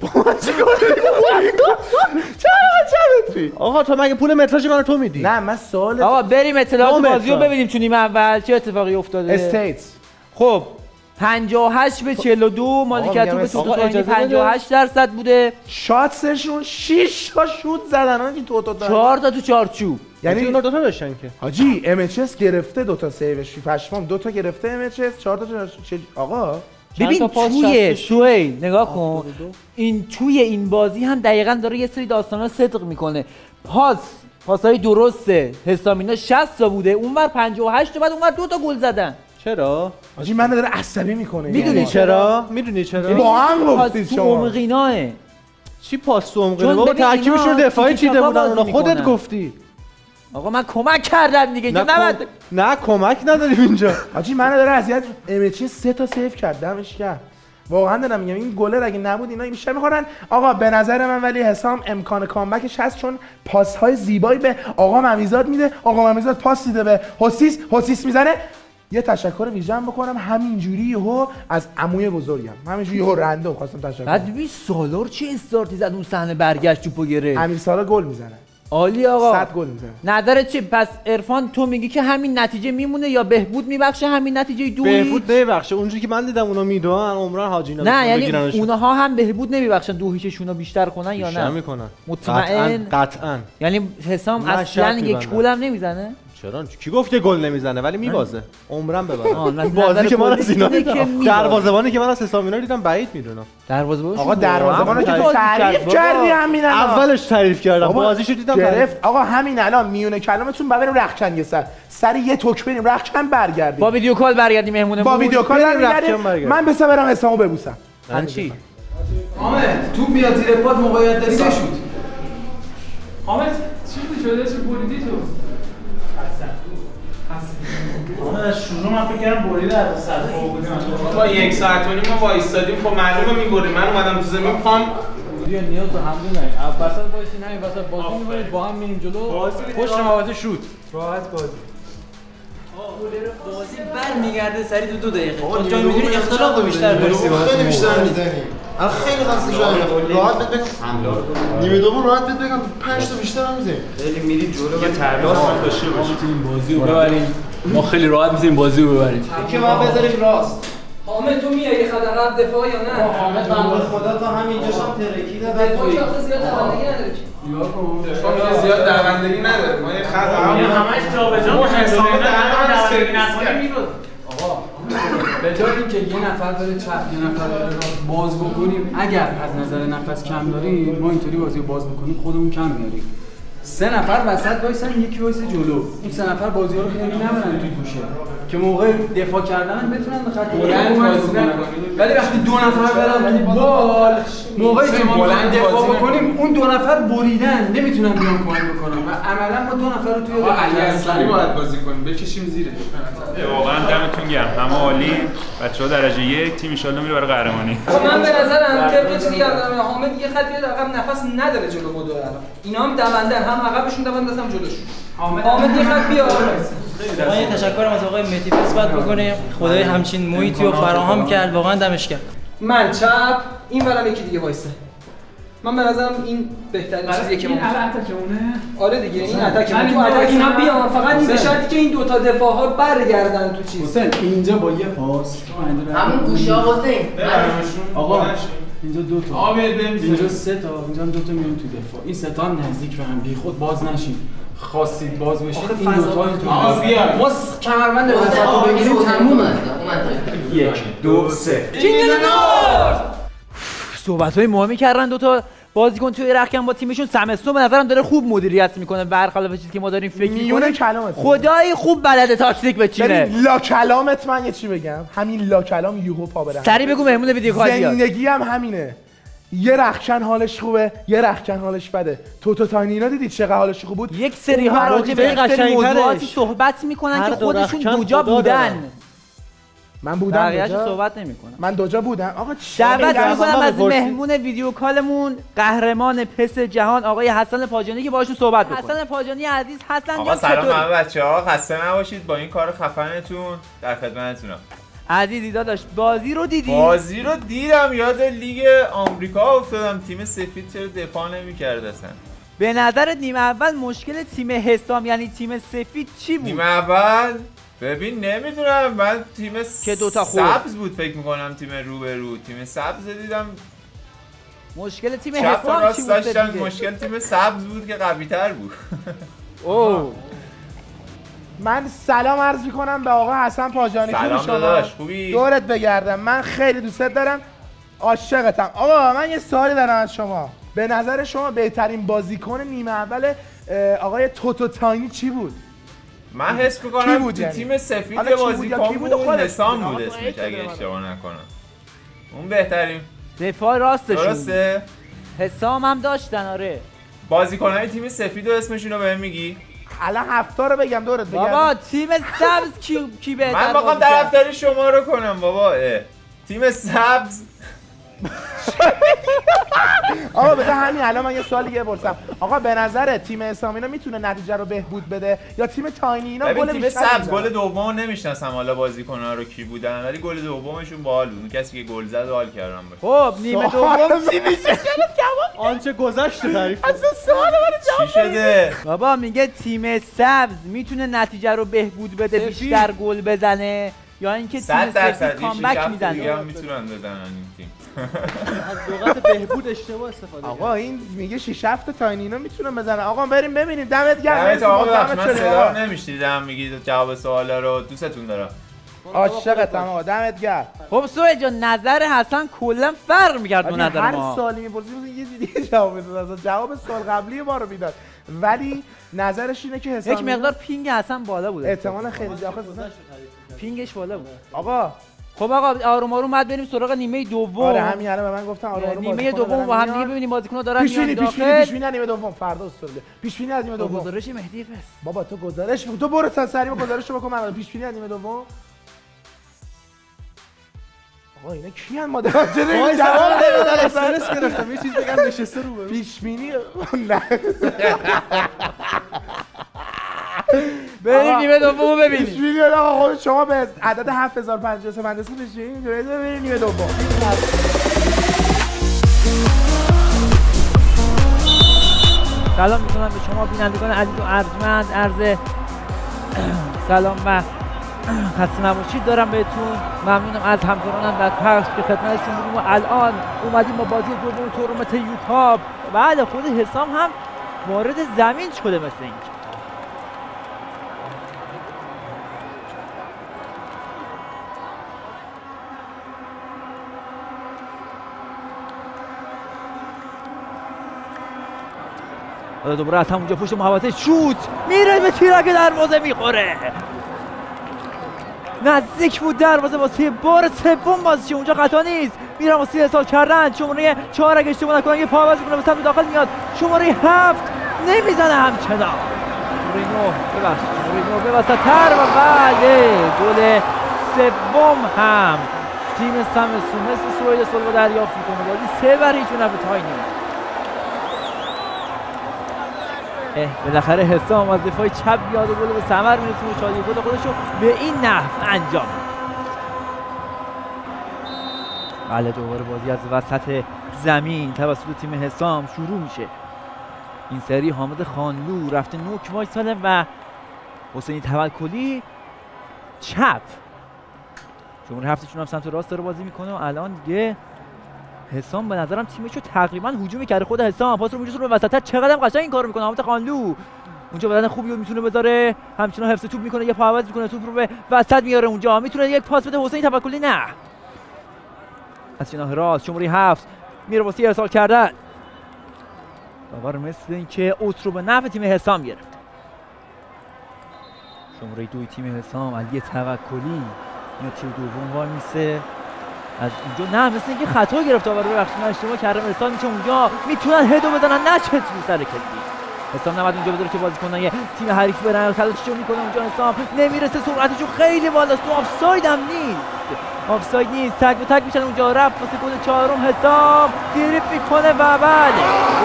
چند متری؟ آقا تو مگه پول متراژ منو تو میدی؟ نه من سوال آقا بریم اطلاعات بازی رو ببینیم تو نیمه اول چه اتفاقی افتاده. استیتس خب 58-42 مالکیت توپ توتو 58% بوده. شاتسشون 6 تا شوت زدن ها که توتو 4 تا تو چارچوب. یعنی اونا دو تا داشتن که حاجی امچس گرفته دو تا سیوش. پشمام دو تا گرفته امچس 4 تا. آقا ببین توی سوئیل نگاه کن، این توی این بازی هم دقیقاً داره یه سری داستانا صدق میکنه. پاسای درسته حسامینا 60 تا بوده، اونور 58 تا، بعد اونور دو تا گل زدن. چرا؟ حاجی من داره عصبی میکنه. میدونی چرا؟ با هم گفتید شما. عمق ایناه. چی پاس عمقی؟ بابا ترکیبشون رو دفاعی چیده بودن اونا، خودت گفتی. آقا من کمک کردم دیگه. نه کمک نداریم اینجا. حاجی من داره اذیت. امچس 3 تا سیو کردمش کرد. واقعا دارم میگم این گلر اگه نبود اینا میشه میخورن. آقا به نظر من ولی حسام امکان کامبکش هست، چون پاس‌های زیبایی به آقا ممیزاد میده. آقا ممیزاد پاس میده به حسیس میزنه. یه تشکر ویژن بکنم همینجوری یهو از عموی بزرگم، همینجوری یهو رندوم خواستم تشکر. بعد ببین سالار چه استارتی زد اون صحنه، برگشت توپو گرفت. امیر سالار گل میزنه. عالی آقا. 100 گل میزنه. نظرت چی؟ پس عرفان تو میگی که همین نتیجه میمونه یا بهبود میبخشه همین نتیجه دو؟ بهبود نمیبخشه. اونجوری که من دیدم اونا میدونن عمران حاجی اینا نه، یعنی اونها هم بهبود نمیبخشن. دو هیچشون رو بیشتر کنن یا نه؟ میکنن. مطمئن قطعاً. یعنی حسام اصلا یک گل هم نمیزنه. چرا؟ کی گفته گل نمیزنه؟ ولی میبازه. عمرم ببره. بازی که من از اینا دروازه‌بانی که من از حسامینا دیدم بعید میدونم. دروازه‌بان آقا دروازه‌بانو که تعریف کردی همین الان. اولش تعریف کردم. بازیشو دیدم گرفت. آقا همین الان میونه کلامتون بریم رختکن. یه سر یه توک بریم رختکن برگردیم. با ویدیو کال برگردیم مهمونه. با ویدیو کال برگردیم. من بس برم حسامو ببوسم. من چی؟ آمد تو میاد زیر پات موقعیت دسته شد. آمد چی شده؟ چه بولیدی تو؟ می‌کردم بوری در صد تا بودیم. ما یک ساعت و نیم وایسادیم، خب معلومه می‌بریم. من اومدم تو زمین پام دیگه نیاز به حمله نداشت. وسط وایسین، همین وسط بازی می‌کنید، با هم می‌ریم جلو. پشت موازی شوت. راحت بازی. بازی برمیگرده سری تو 2 دقیقه. تو جای می‌دونی اختلاف بیشتر برسیم. خیلی بیشتر می‌زنیم. آخ خیلی خسته شدم. راحت بهت بگم حمله رو نیمه دوم راحت بهت بگم 5 تا بیشتر هم می‌زنیم. خیلی میریم جلو و تعویض باشه این بازی رو ببریم. ما خیلی راحت می‌تونیم بازی رو ببریم. که ما بذاریم راست. حامد تو میای یه خطر رد دفاع یا نه؟ حامد بنده خدا تا همینجاش هم ترکیده بعد تو شاخص زیاد دوندگی نداره. نگاه کن دفاع زیاد دوندگی نداره. ما یه خط همش جابجا حساب در سرویس میرود. آقا به جای اینکه یه نفر بره چپ یه نفر بره راست باز بکنیم، اگر از نظر نفس کم داریم ما اینطوری بازی باز می‌کنیم خودمون کم میاریم. 3 نفر وسط وایسن، یکی وایسه جلو. این 3 نفر بازی‌ها رو خیلی نمونن توی گوشه که موقع دفاع کردن بتونن به خط بلند بازی کنن. ولی وقتی 2 نفر برن تو بال، موقعی که ما بلند دفاع بکنیم اون 2 نفر بریدن، نمیتونن بیان کمک بکنن و عملاً ما 2 نفر رو توی علی باید بازی کنیم، بکشیم زیرش. واقعاً دمتون گرم، همه عالی. بچه‌ها درجه 1 تیم ان شاءالله میره برای قهرمانی. من به نظرم طبق چیزی یادم حامد یه خط بیاد عقب، نفس نداره جلو ما دور. اینا هم دوندن، هم عقبشون دوندن، هم جلوشون. حامد یه خط بیاد. ما یه تشکرم از آقای مهدی فسبت بکنیم، خدای همچین محیطی رو فراهم کرد، واقعا دمش گرم. من چپ، این ورم یکی دیگه وایسه. من به نظرم این بهترین چیزیه که ما اتکمونه. آره دیگه این اتکمون تو اتک اینا بیان، فقط این شرطی که این 2 تا دفاع ها برگردن تو چیز. حسین اینجا با یه پاس همون گوشا حسین. آقا اینجا 2 تا. آقا اینجا 3 تا، اینجا هم 2 تا میون تو دفاع. این 3 تا هم نزدیک به هم، بی خود باز نشین. خواستید باز بشید این دوتایی تو باز بیار ما کمرمند به وسط بگیریم تمومه. 1 2 3 جینگل نور. صحبت‌های مهمی کردن 2 تا بازیکن توی رختکن با تیمشون. سم اسنو به نظرم داره خوب مدیریت میکنه برخلاف چیزی که ما داریم فکر می‌کنیم. خدای خوب بلده تاکتیک بچینه. لا کلامت من یه چی بگم، همین لا کلام یوکاپ آبره. سری بگو مهمون ویدیو کال بیاد. زندگی هم همینه، یه رختکن حالش خوبه، یه رختکن حالش بده. توتو تاینی اینا دیدید چقدر حالش خوب بود؟ یک سری ها راجع به قشنگ موضوعاتی صحبت میکنن که خودشون دوجا بودن. من بودم دوجا، صحبت نمیکنم. من دوجا بودم. آقا دعوت میکنم از مهمون ویدیو کالمون قهرمان پس جهان آقای حسن پاجانی که باهاشون صحبت بکنیم. حسن پاجانی عزیز، حسن جان سلام همه بچه‌ها، خسته نباشید. با این کار خفنتون در خدمتتونم. عزیزی داداش بازی رو دیدی؟ بازی رو دیدم، یاد لیگ آمریکا افتادم. تیم سفید چرا دفاع نمی‌کرد اصلا؟ به نظرت نیم اول مشکل تیم حسام یعنی تیم سفید چی بود؟ نیم اول ببین نمیدونم، من تیم که 2 تا سبز بود فکر می‌کنم، تیم روبرو تیم سبز دیدم. مشکل تیم حسام چی بود؟ داشتم مشکل تیم سبز بود که قوی‌تر بود. اوه من سلام عرض میکنم به آقا حسن پاجانی. سلام داداش خوبی؟ دورت بگردم، من خیلی دوستت دارم، عاشقتم. آقا من یه سوالی دارم از شما، به نظر شما بهترین بازیکن نیمه اول آقای توتو تاینی چی بود؟ من حس میکنم تو تیم سفید بازیکن بود، حسام بود اسمش اگه اشتباه نکنم، اون بهترین دفاع راستشون درسته؟ حسام هم داشتن. آره بازیکنهای تیم سفید و اسمشون رو بهم میگی؟ الان 7 تا رو بگم دورت بگم. بابا تیم سبز کی بهتر؟ من میخوام طرفداری شما رو کنم بابا. تیم سبز. آقا بذار همین الان من یه سوال دیگه بپرسم، آقا به نظر تیم اسامینا میتونه نتیجه رو بهبود بده یا تیم تاینی اینا گل بیشتر؟ تیم سبز گل دومو نمیشناسم حالا بازیکن‌ها رو کی بودن، ولی گل دومشون باحال بود، کسی که گل زد حال کردن. خب نیمه دوم چی میشه؟ آنچه گذشته تعریف اصلا سوال من جواب نمیده. بابا میگه تیم سبز میتونه نتیجه رو بهبود بده، بیشتر گل بزنه یا اینکه تیم سفید کامبک میزنه. دیگه میتونن بزنن این تیم. از لغت بهبود اشتباه استفاده کرد. آقا این میگه 6 7 تا تاینی اینا میتونن بزنن. آقا بریم ببینیم. دمت گرم. آقا من صدا نمیشنیدم میگید جواب سوالا رو. دوستتون دارم. عاشقتم آقا، دمت گرم. خب سوهیل جان نظر حسن کلا فرق می‌کرد با نظر ما. هر سوالی می‌پرسید یه دیگه جواب می‌داد. جواب سوال قبلی ما رو میداد. ولی نظرش اینه که حسن یک مقدار پینگ حسن بالا بود. احتمال خیلی زیاد پینگش بالا بود. آقا خب آقا آروم آروم بعد بریم سراغ نیمه دوم. آره همین الان به من گفتن آروم آروم نیمه دوم با هم دیگه ببینیم بازیکن‌ها دارن میان داخل. پیش‌بینی نیمه دوم فردا استوره. پیش‌بینی از نیمه دوم. گزارش مهدی پس. بابا تو گزارش تو برو سریع گزارشو بکن. من پیش‌بینی از نیمه دوم آقا اینا کیان ما درجه نمیدن جواب نمیدن استرس گرفتم یه چیز بگم نشسته رو برو پیشبینی نه بریم نیمه دومو ببینیم پیشبینی آقا خود شما به عدد 7053 مندسه پیشبینی بریم نیمه دوم سلام میکنم به شما بینندگان عزیز و ارجمند عرض سلام و خسته نباشید دارم بهتون ممنونم از همکارانم در پخش که خدمتشون بودیم و الان اومدیم با بازی دوم تورنمنت یوکاپ بعد خود حسام هم وارد زمین شده مثل این حالا دوباره از همونجا پشت محوطه شوت میره به تیرک دروازه میخوره نزدیک بود دروازه واسه بار سوم بازیش اونجا خطا نیست میرم واسه حساب کردن شماره 4 اگه اشتباه نکنم یه پاس میکنه به سمت داخل میاد شماره 7 نمیزنه همچنان شماره 9 ببخشید شماره 9 به وسط‌تر و بله گل سوم هم تیم سم اسنو مثل سوئد سلوا دریافت میکنه بازی 3-0 به تاینی بالاخره حسام از دفاع چپ یاد گل به ثمر میرسونه و شادی گل خودش رو به این نحو انجام بله دوباره بازی از وسط زمین توسط تیم حسام شروع میشه این سری حامد خانلو رفته نوک وایساله و حسین توکلی چپ شماره 7 هم سمت راست داره بازی میکنه و الان دیگه حسام به نظرم تیمشو تقریبا هجوم کرده خود حسام پاس رو می‌رسونه به وسط‌تر چقدرم قشنگ این کارو میکنه حامد خانلو اونجا بدن خوبی رو میتونه بذاره همچنان حفظ توپ میکنه یه پا عوض میکنه توپ رو به وسط میاره اونجا میتونه یک پاس بده حسین توکلی نه از جناح راست شماره 7 میره واسه ارسال کردن داور مثل اینکه اوت رو به نفع تیم حسام گرفت شماره 2 تیم حسام علی توکلی میاد دوم وار میسه از اونجا نه مثل اینکه خطا گرفت آور ببخشید من اشتباه کردم ارسال میشه اونجا میتونن هدو بزنن نه چت رو سر کسی حسام نباید اونجا بذاره که بازیکنای تیم حریف برن خلاصش میکنه اونجا حسام نمیرسه سرعتشو خیلی بالاست تو آفساید هم نیست آفساید نیست تک به تک میشن اونجا رفت واسه گل چهارم حسام دریپ میکنه و بعد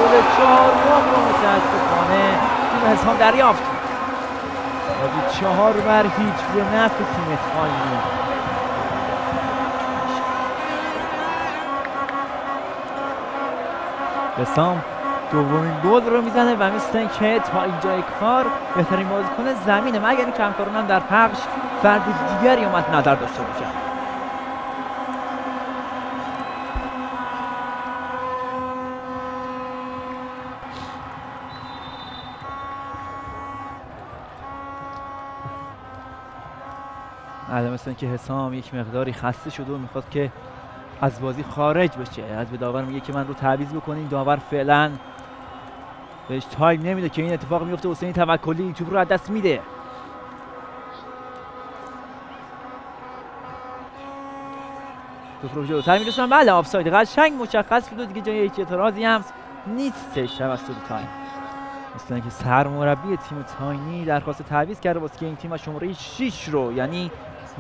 گل چهارم رو متاسفانه تیم حسام دریافت بازی 4-0 به نفع تیم تاینی حسام دومین گل رو میزنه و مثل اینکه تا اینجای کار بهترین بازیکن زمینه مگر اینکه همکارانم در پخش فرد دیگری اومد نظر داشته باشن الان مثل اینکه حسام یک مقداری خسته شده و میخواد که از بازی خارج بشه از به داور میگه که من رو تعویض بکنین داور فعلا بهش تایم نمیده که این اتفاق میفته حسین توکلی توپ رو از دست میده توپ رو جلوتر میرسونن بله آفساید قشنگ مشخص بود دیگه جای هیچ اعتراضی هم نیستش توسط تایم مثل اینکه سرمربی تیم تاینی درخواست تعویض کرده واسه که این تیم از شماره 6 رو یعنی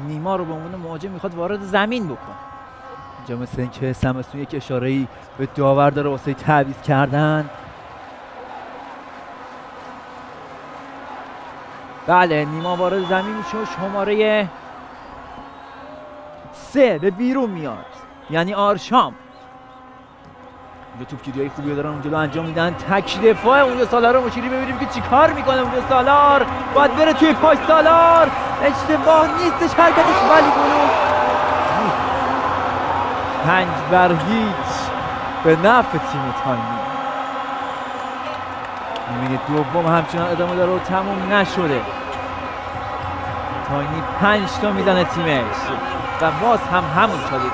نیما رو به عنوان مهاجم میخواد وارد زمین بکنه اینجا مثل اینکه سم اسنو یک اشاره‌ای به داور داره واسه تعویض کردن بله نیما وارد زمین میشه و شماره 3 به بیرون میاد یعنی آرشام اینجا توپگیری‌های خوبی دارن اونجا انجام میدن تک دفاع اونجا سالار رو مشیری ببینیم که چیکار میکنه اونجا سالار باید بره توی پاش سالار اشتباه نیستش حرکتش ولی گلو 5-0 به نفع تیم تاینی نیمه دوم همچنان ادامه داره و تموم نشده تاینی 5 تا میزنه تیمش و باز هم همون شده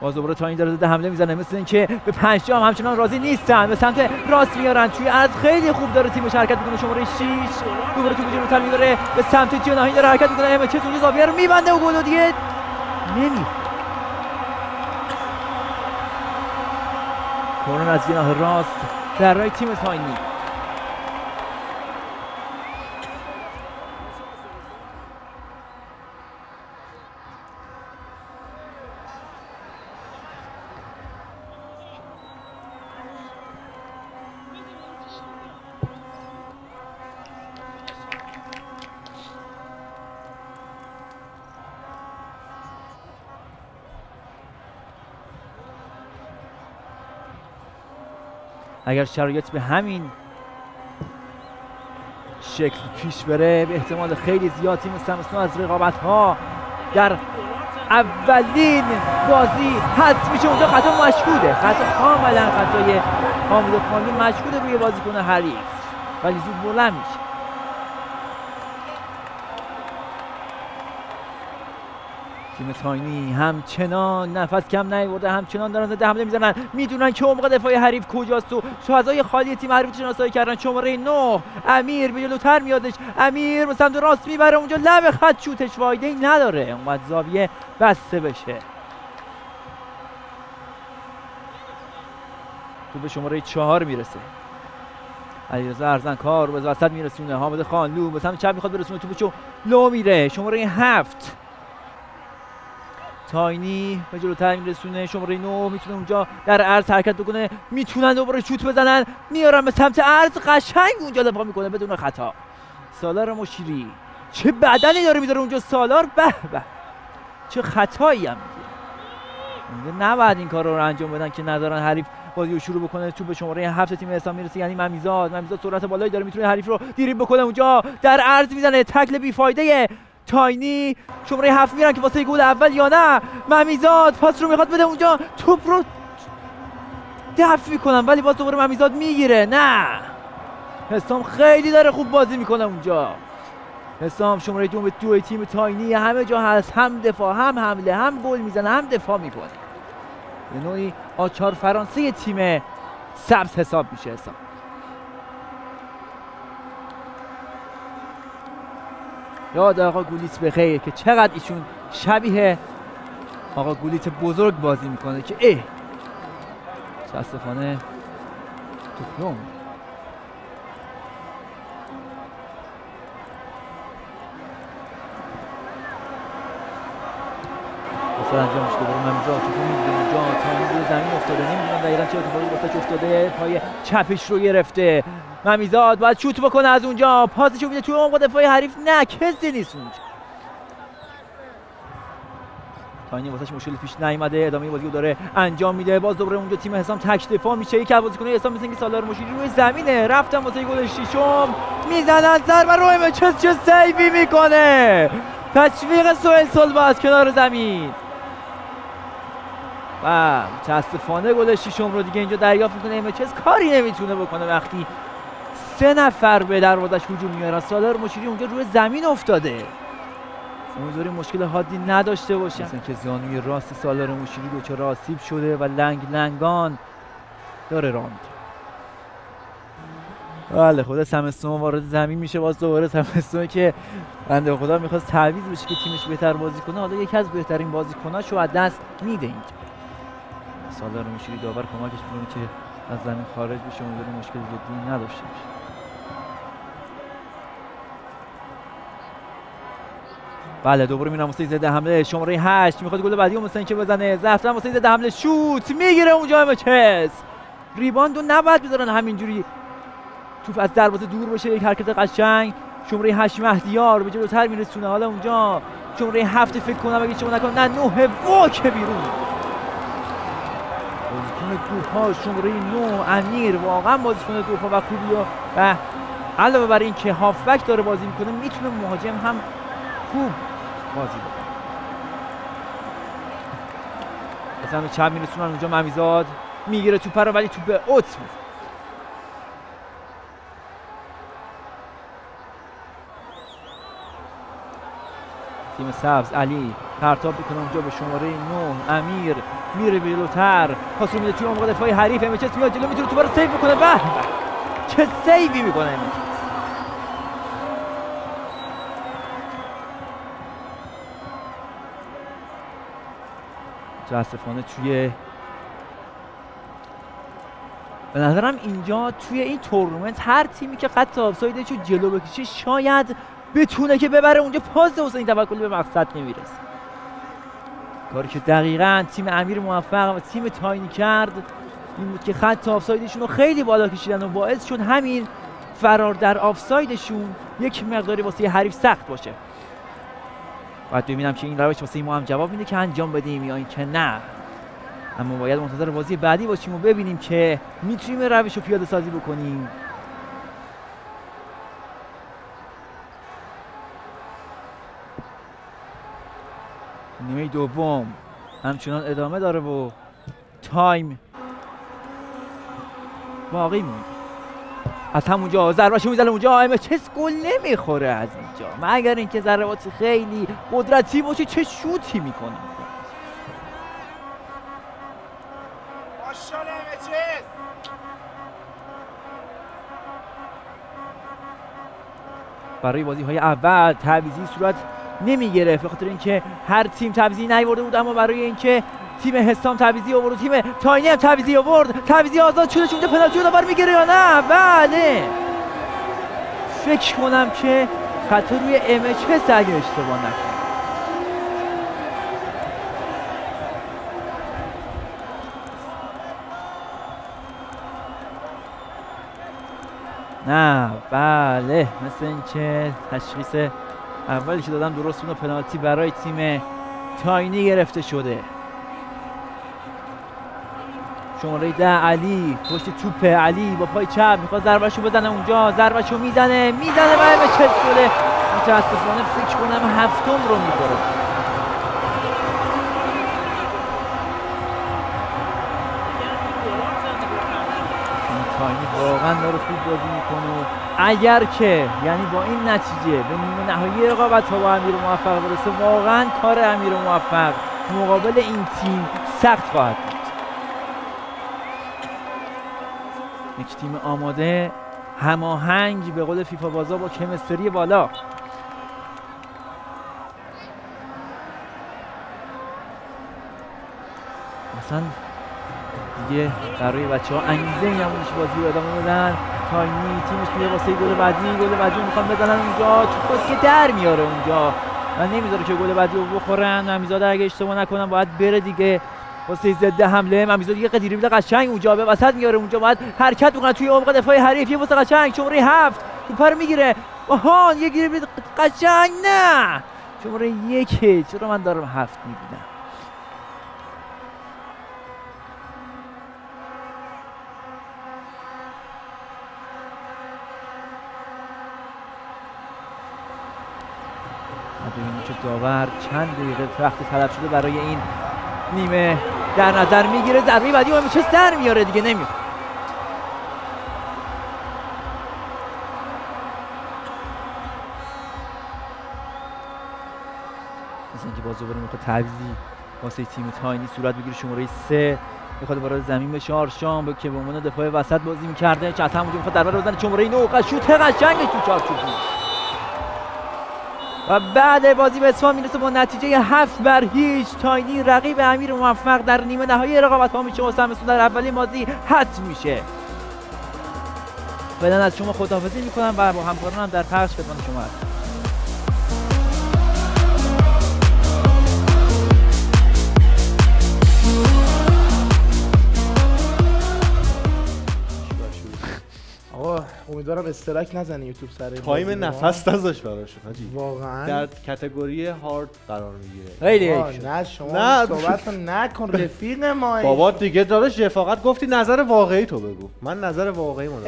باز دوباره تاینی داره زده حمله میزنه، مثل اینکه به پنجم همچنان راضی نیستن، به سمت راست میارن توی از خیلی خوب داره تیمش حرکت میکنه، شماره 6 دوباره توپ جلوتر میبره به سمت جناحی داره حرکت میکنه، همه چیز اونجا زاویه رو میبنده و گل دیگه نمی کورنر از جناح راست در رای تیم تاینی. اگر شرایط به همین شکل پیش بره به احتمال خیلی زیاد تیم سم اسنو از رقابت‌ها در اولین بازی حذف میشه. اونجا خطا مشهوده، خطا کاملا خطای حامد خانی مشهوده روی بازیکن حریف، ولی زود بلند میشه. تیم تاینی همچنان نفس کم نیورده، همچنان دارن زده حمله میزنن، میدونن که عمق دفاع حریف کجاست و فضای خالی تیم حریف شناسایی کردن. شماره 9 امیر به جلوتر میادش، امیر به سمت راست میبره، اونجا لب خط شوتش فایده‌ای نداره، اونقدر زاویه بسته بشه. تو به شماره 4 میرسه، علیرضا ارزنکار به وسط میرسونه، حامد خانلو به سمت چپ میخواد برسونه، توپشو لو میره. شماره 7 تاینی به جلوتر میرسونه، شماره 9 میتونه اونجا در عرض حرکت بکنه، میتونن دوباره شوت بزنن، میارن به سمت عرض، قشنگ اونجا دفاع میکنه بدون خطا. سالار مشیری چه بدنی داره میداره اونجا سالار، به به چه خطایی هم میگیره، نباید این کار رو انجام بدن که نذارن حریف بازی رو شروع بکنه. تو به شماره 7 تیم اسلام میرسه، یعنی ممیزاد سرعت بالایی داره، میتونه حریف رو دریبل بکنه، اونجا در عرض میزنه، تکل بیفایده تاینی. شماره 7 میرن که واسه گل اول یا نه، ممیزاد پاس رو میخواد بده، اونجا توپ رو دفع میکنن ولی باز دوباره ممیزاد میگیره. نه، حسام خیلی داره خوب بازی میکنه اونجا. حسام شماره 2 تیم تاینی، همه جا هست، هم دفاع هم حمله، هم گل میزنه هم دفاع میکنه، یه نوعی آچار فرانسه تیم سبز حساب میشه حسام. یاد آقا گولیت به خیر که چقدر ایشون شبیه آقا گولیت بزرگ بازی میکنه که ای متاسفانه توپلم. اصلا انجام شده برای ممیزاد، توپو میگیره اونجا، تاینی به زمین افتاده، نمیدونم دقیقا چه اتفاقی واسش افتاده، پای چپش رو گرفته. ممیزاد باید شوت بکنه از اونجا، پاسش رو میده توی عمق دفاعی حریف، نه کسی نیست اونجا. تاینی واسش مشکل پیش نیامده، ادامه بازی رو داره انجام میده. باز دوباره اونجا تیم حسام تک دفاع میشه، یک از بازیکن‌های حسام مثل اینکه سالار مشیری روی زمینه، رفتن واسه گل ششم، میزنن ضربه روی مچس، چه سیوی میکنه، تشویق سلبا از کنار زمین. و متاسفانه گل ششم رو دیگه اینجا دریافت میکنه مچس، کاری نمیتونه بکنه وقتی سه نفر به دروازه‌اش هجوم میارن. سالار مشیری اونجا روی زمین افتاده، امیدواریم مشکل حادی نداشته باشه. مثلا که زانوی راست سالار مشیری دچار آسیب شده و لنگ لنگان داره راه میره. بله خدا سم اسنو وارد زمین میشه، باز دوباره سم اسنو که بنده خدا میخواست تعویض بشه که تیمش بهتر بازی کنه، حالا یکی از بهترین بازیکناش رو از دست میده اینجا. سالار مشیری داور کمکش میکنه که از زمین خارج بشه، امیدواریم مشکل جدی نداشته باشه. بله دوباره میرم واسه زده حمله، شماره 8 میخواد گل بعدی مثلا که بزنه، زفتن واسه زده حمله، شوت میگیره اونجا مچس، ریباندو نباید بذارن همینجوری توپ از دروازه دور باشه، یک حرکت قشنگ. شماره 8 مهدیار به جلوتر میرسونه، حالا اونجا شماره 7 فکر کنم اگه شما نکنه، نه 9 واک بیرون بازیکن دوپا، شماره 9 امیر واقعا بازیکن دوپا و خوبیه و علاوه بر این که هافبک داره بازی میکنه میتونه مهاجم هم خوب بازی بکنه. از همه چپ میرسونن اونجا، ممیزاد میگیره توپ رو ولی توپ به اوت میزن. تیم سبز علی پرتاب میکنه اونجا به شماره 9 امیر میره بیلوتر پاس میده توی عمق دفاعی حریف. امچس میاد جلو میتونه توپو سیو بکنه. به به چه سیوی میکنه امچس. متاسفانه توی به نظرم اینجا توی این تورنمنت هر تیمی که خط آفسایدش رو جلو بکشه شاید بتونه که ببره اونجا. پاس حسین توکلی به مقصد نمیرسه، کاری که دقیقاً تیم امیر موفق و تیم تاینی کرد این بود که خط آفسایدشون رو خیلی بالا کشیدن و باعث شد همین فرار در آفسایدشون یک مقداری واسه حریف سخت باشه. باید ببینم که این روش واسه ما هم جواب میده که انجام بدیم یا اینکه نه، اما باید منتظر بازی بعدی باشیم و ببینیم که میتونیم روش رو پیاده سازی بکنیم. نیمه دوم همچنان ادامه داره و تایم باقی مونده. از همونجا ضربه‌شو میزنه اونجا. امچس گل نمیخوره از اینجا، مگر اینکه ضربات خیلی قدرتی باشه. چه شوتی میکنه. برای بازی های اول تعویضی صورت نمی گرفت به خاطر اینکه هر تیم تعویضی نیورده بود، اما برای اینکه تیم حسام تعویضی آورد و تیم تاینی هم تعویضی آورد، تعویضی آزاد شده. چونجا پنالتی رو داور میگیره یا نه؟ بله، فکر کنم که خطا روی امچس اگه اشتباه نکنم. نه بله، مثل اینکه تشخیص اولی که دادم درست بود و پنالتی برای تیم تاینی گرفته شده. شماره 10 علی پشت توپ. علی با پای چپ میخواد ضربه‌شو بزنه اونجا، ضربه‌شو میزنه و امچس گله. متاسفانه فکر کنم هفتم رو میخوره. واقعا داره خوب بازی میکنه. اگر که یعنی با این نتیجه به نیمه نهایی رقابت ها با امیر موفق برسه، واقعا کار امیر موفق مقابل این تیم سخت خواهد بود. یک تیم آماده، هماهنگ، به قول فیفا بازا با کمستری بالا. مثلا دیگه برای بچه‌ها انگیزه نمونش بازی رو ادامه بدن. تاینی تیمش میره واسه گل بعدی میخوان بزنن اونجا. توپو که در میاره اونجا و نمیذاره که گل بعدی رو بخورن. ممیزاد اگه اشتباه نکنن باید بره دیگه واسه ضد حمله. ممیزاد دیگه قدیریبل قشنگ اونجا به وسط میاره. اونجا باید حرکت بکنه توی عمق دفاع حریف. یه واسه قشنگ شماره 7 توپ رو میگیره. آها، یه گریبل قشنگ. نه شماره 1، چرا من دارم 7 میبینم؟ داور چند دقیقه وقت طلب شده برای این نیمه در نظر میگیره. ضربه بعدی امچس در میاره دیگه، نمیخواد. مثل اینکه باز دوباره میخواد تعویضی واسه تیم تاینی صورت بگیره. شماره 3 میخواد وارد زمین بشه. آرشام که به عنوان دفاع وسط بازی میکرده، چت همونجا میخواد دربر بزنه. شماره 9 شوت قشنگش تو چارچوب و بعد بازی به اتمام میرسه با نتیجه 7-0. تاینی رقیب امیر موفق در نیمه نهایی رقابت ها میشه و سم اسنو در اولین بازی حذف میشه. فعلا از شما خداحافظی میکنم و با همکارانم هم در پخش خدمت شما هستم. امیدوارم استرک نزنی یوتیوب سر تایم نفس نذاش براش حاجی. واقعا در کاتگوری هارد قرار میگیره. خیلی نه شما صحبت نکن رفیق ما. بابا دیگه داداش رفاقت گفتی، نظر واقعی تو بگو. من نظر واقعی مون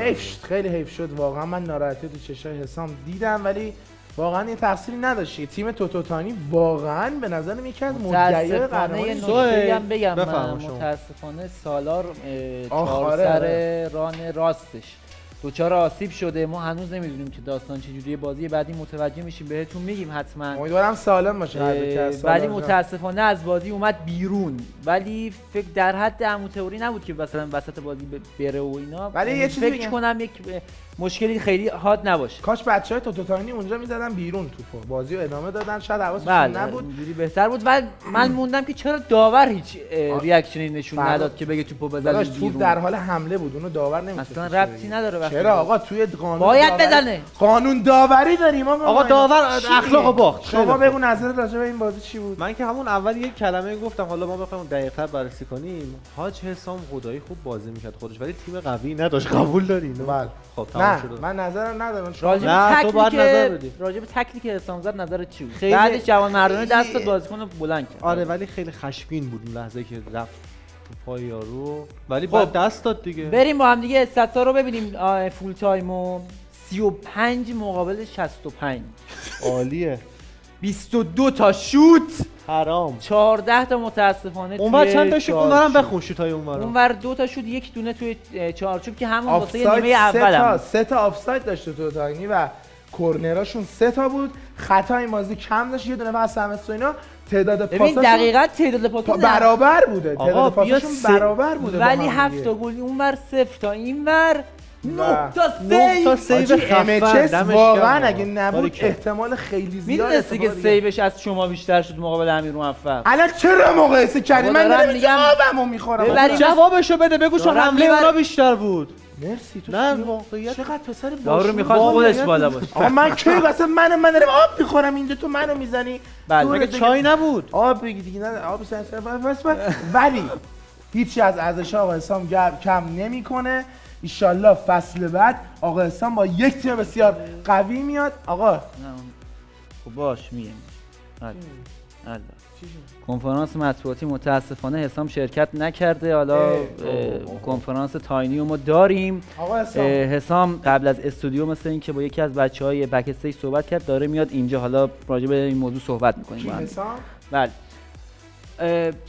خیلی حیف شد واقعا. من ناراحتی تو چشای حسام دیدم، ولی واقعا این تقصیری نداشتی. تیم توتو تاینی واقعا به نظر میکرد مدعی قرنه. نکته‌ای هم بگم، متاسفانه سالار سر ران راستش دوچار آسیب شده، ما هنوز نمیدونیم که داستان چجوریه. بازی بعدی متوجه میشیم، بهتون میگیم حتما. امیدوارم سالم باشه، ولی متاسفانه از بازی اومد بیرون. ولی فکر در حد عمو تئوری نبود که مثلا وسط بازی بره و اینا، ولی یه چیزی فکر کنم یک مشکلی خیلی حاد نباشه. کاش بچهای توتو تاینی اونجا می‌زدن بیرون توپو، بازی رو ادامه دادن، شاید حواسشون نبود، اینجوری بهتر بود. ولی من موندم که چرا داور هیچ ریاکشنی نشون نداد که بگه توپو بزنید بیرون. توپ در حال حمله بود، اونو داور نمی‌تونه، اصلا ربطی نداره. وقتی چرا آقا توی قانون باید بزنه، قانون داوری داریم آقا. داور اخلاقو باخت. شما بگو نظرت راجع به این بازی چی بود؟ من که همون اول یک کلمه گفتم، حالا ما بخوایم دقیق‌تر بررسی کنیم، حاج حسام خدایی خوب بازی می‌کرد خودش، ولی تیم قوی نداشت، قبول دارین؟ خب من نظرم ندارم. راجب تو باید نظر بدی. راجب تکلیک حسام زاد نظرت چی بود؟ بعدش جوان مردانه دست بازیکن رو بلند کرد. آره ولی خیلی خشمگین بود اون لحظه که رفت تو پای یارو، ولی بعد دست داد دیگه. بریم با هم دیگه استات‌ها رو ببینیم. فول تایمو 35 مقابل 65. عالیه. 22 تا شوت حرام، 14 تا متاسفانه. اونور چند تا شوت؟ اونورم بخون شوتای اونورا. اونور 2 تا شوت، یک دونه توی چارچوب که همون واسه نیمه اولم. 3 تا آفساید داشت توتو تاینی و کورنراشون 3 تا بود. خطای مازی کم داشت، یه دونه واسه سم اسنو. اینا تعداد پاساشون ببین دقیقاً تعداد پاساشون برابر بوده، تعداد پاساشون برابر بوده، ولی 7 تا گل اونور، 0 تا اینور، 9 تا سیو خفن. واقعا اگه نبود احتمال خیلی زیاد میدونستی که سیوش از شما بیشتر شد مقابل امیر موفق. الان چرا مقایسه کردی؟ من دارم جوابمو میخورم، جوابشو بده. بگو شو حمله اونا بیشتر بود. مرسی تو نه واقعیت چقدر پسر دارو میخواد خودش بالا باشه. آقا من کی واسه من دارم آب میخورم، اینجا تو منو میزنی؟ بله چای نبود، آب بگی دیگه. نه آب سن سن، ولی هیچی از ارزش آقا حسام کم نمیکنه. انشالله فصل بعد آقا حسام با یک تیم بسیار قوی میاد. آقا خب باش میگم کنفرانس مطبوعاتی متاسفانه حسام شرکت نکرده. حالا کنفرانس تاینی ما داریم. حسام قبل از استودیو مثل این که با یکی از بچهای بک استیج صحبت کرد، داره میاد اینجا، حالا راجع به این موضوع صحبت میکنیم. بله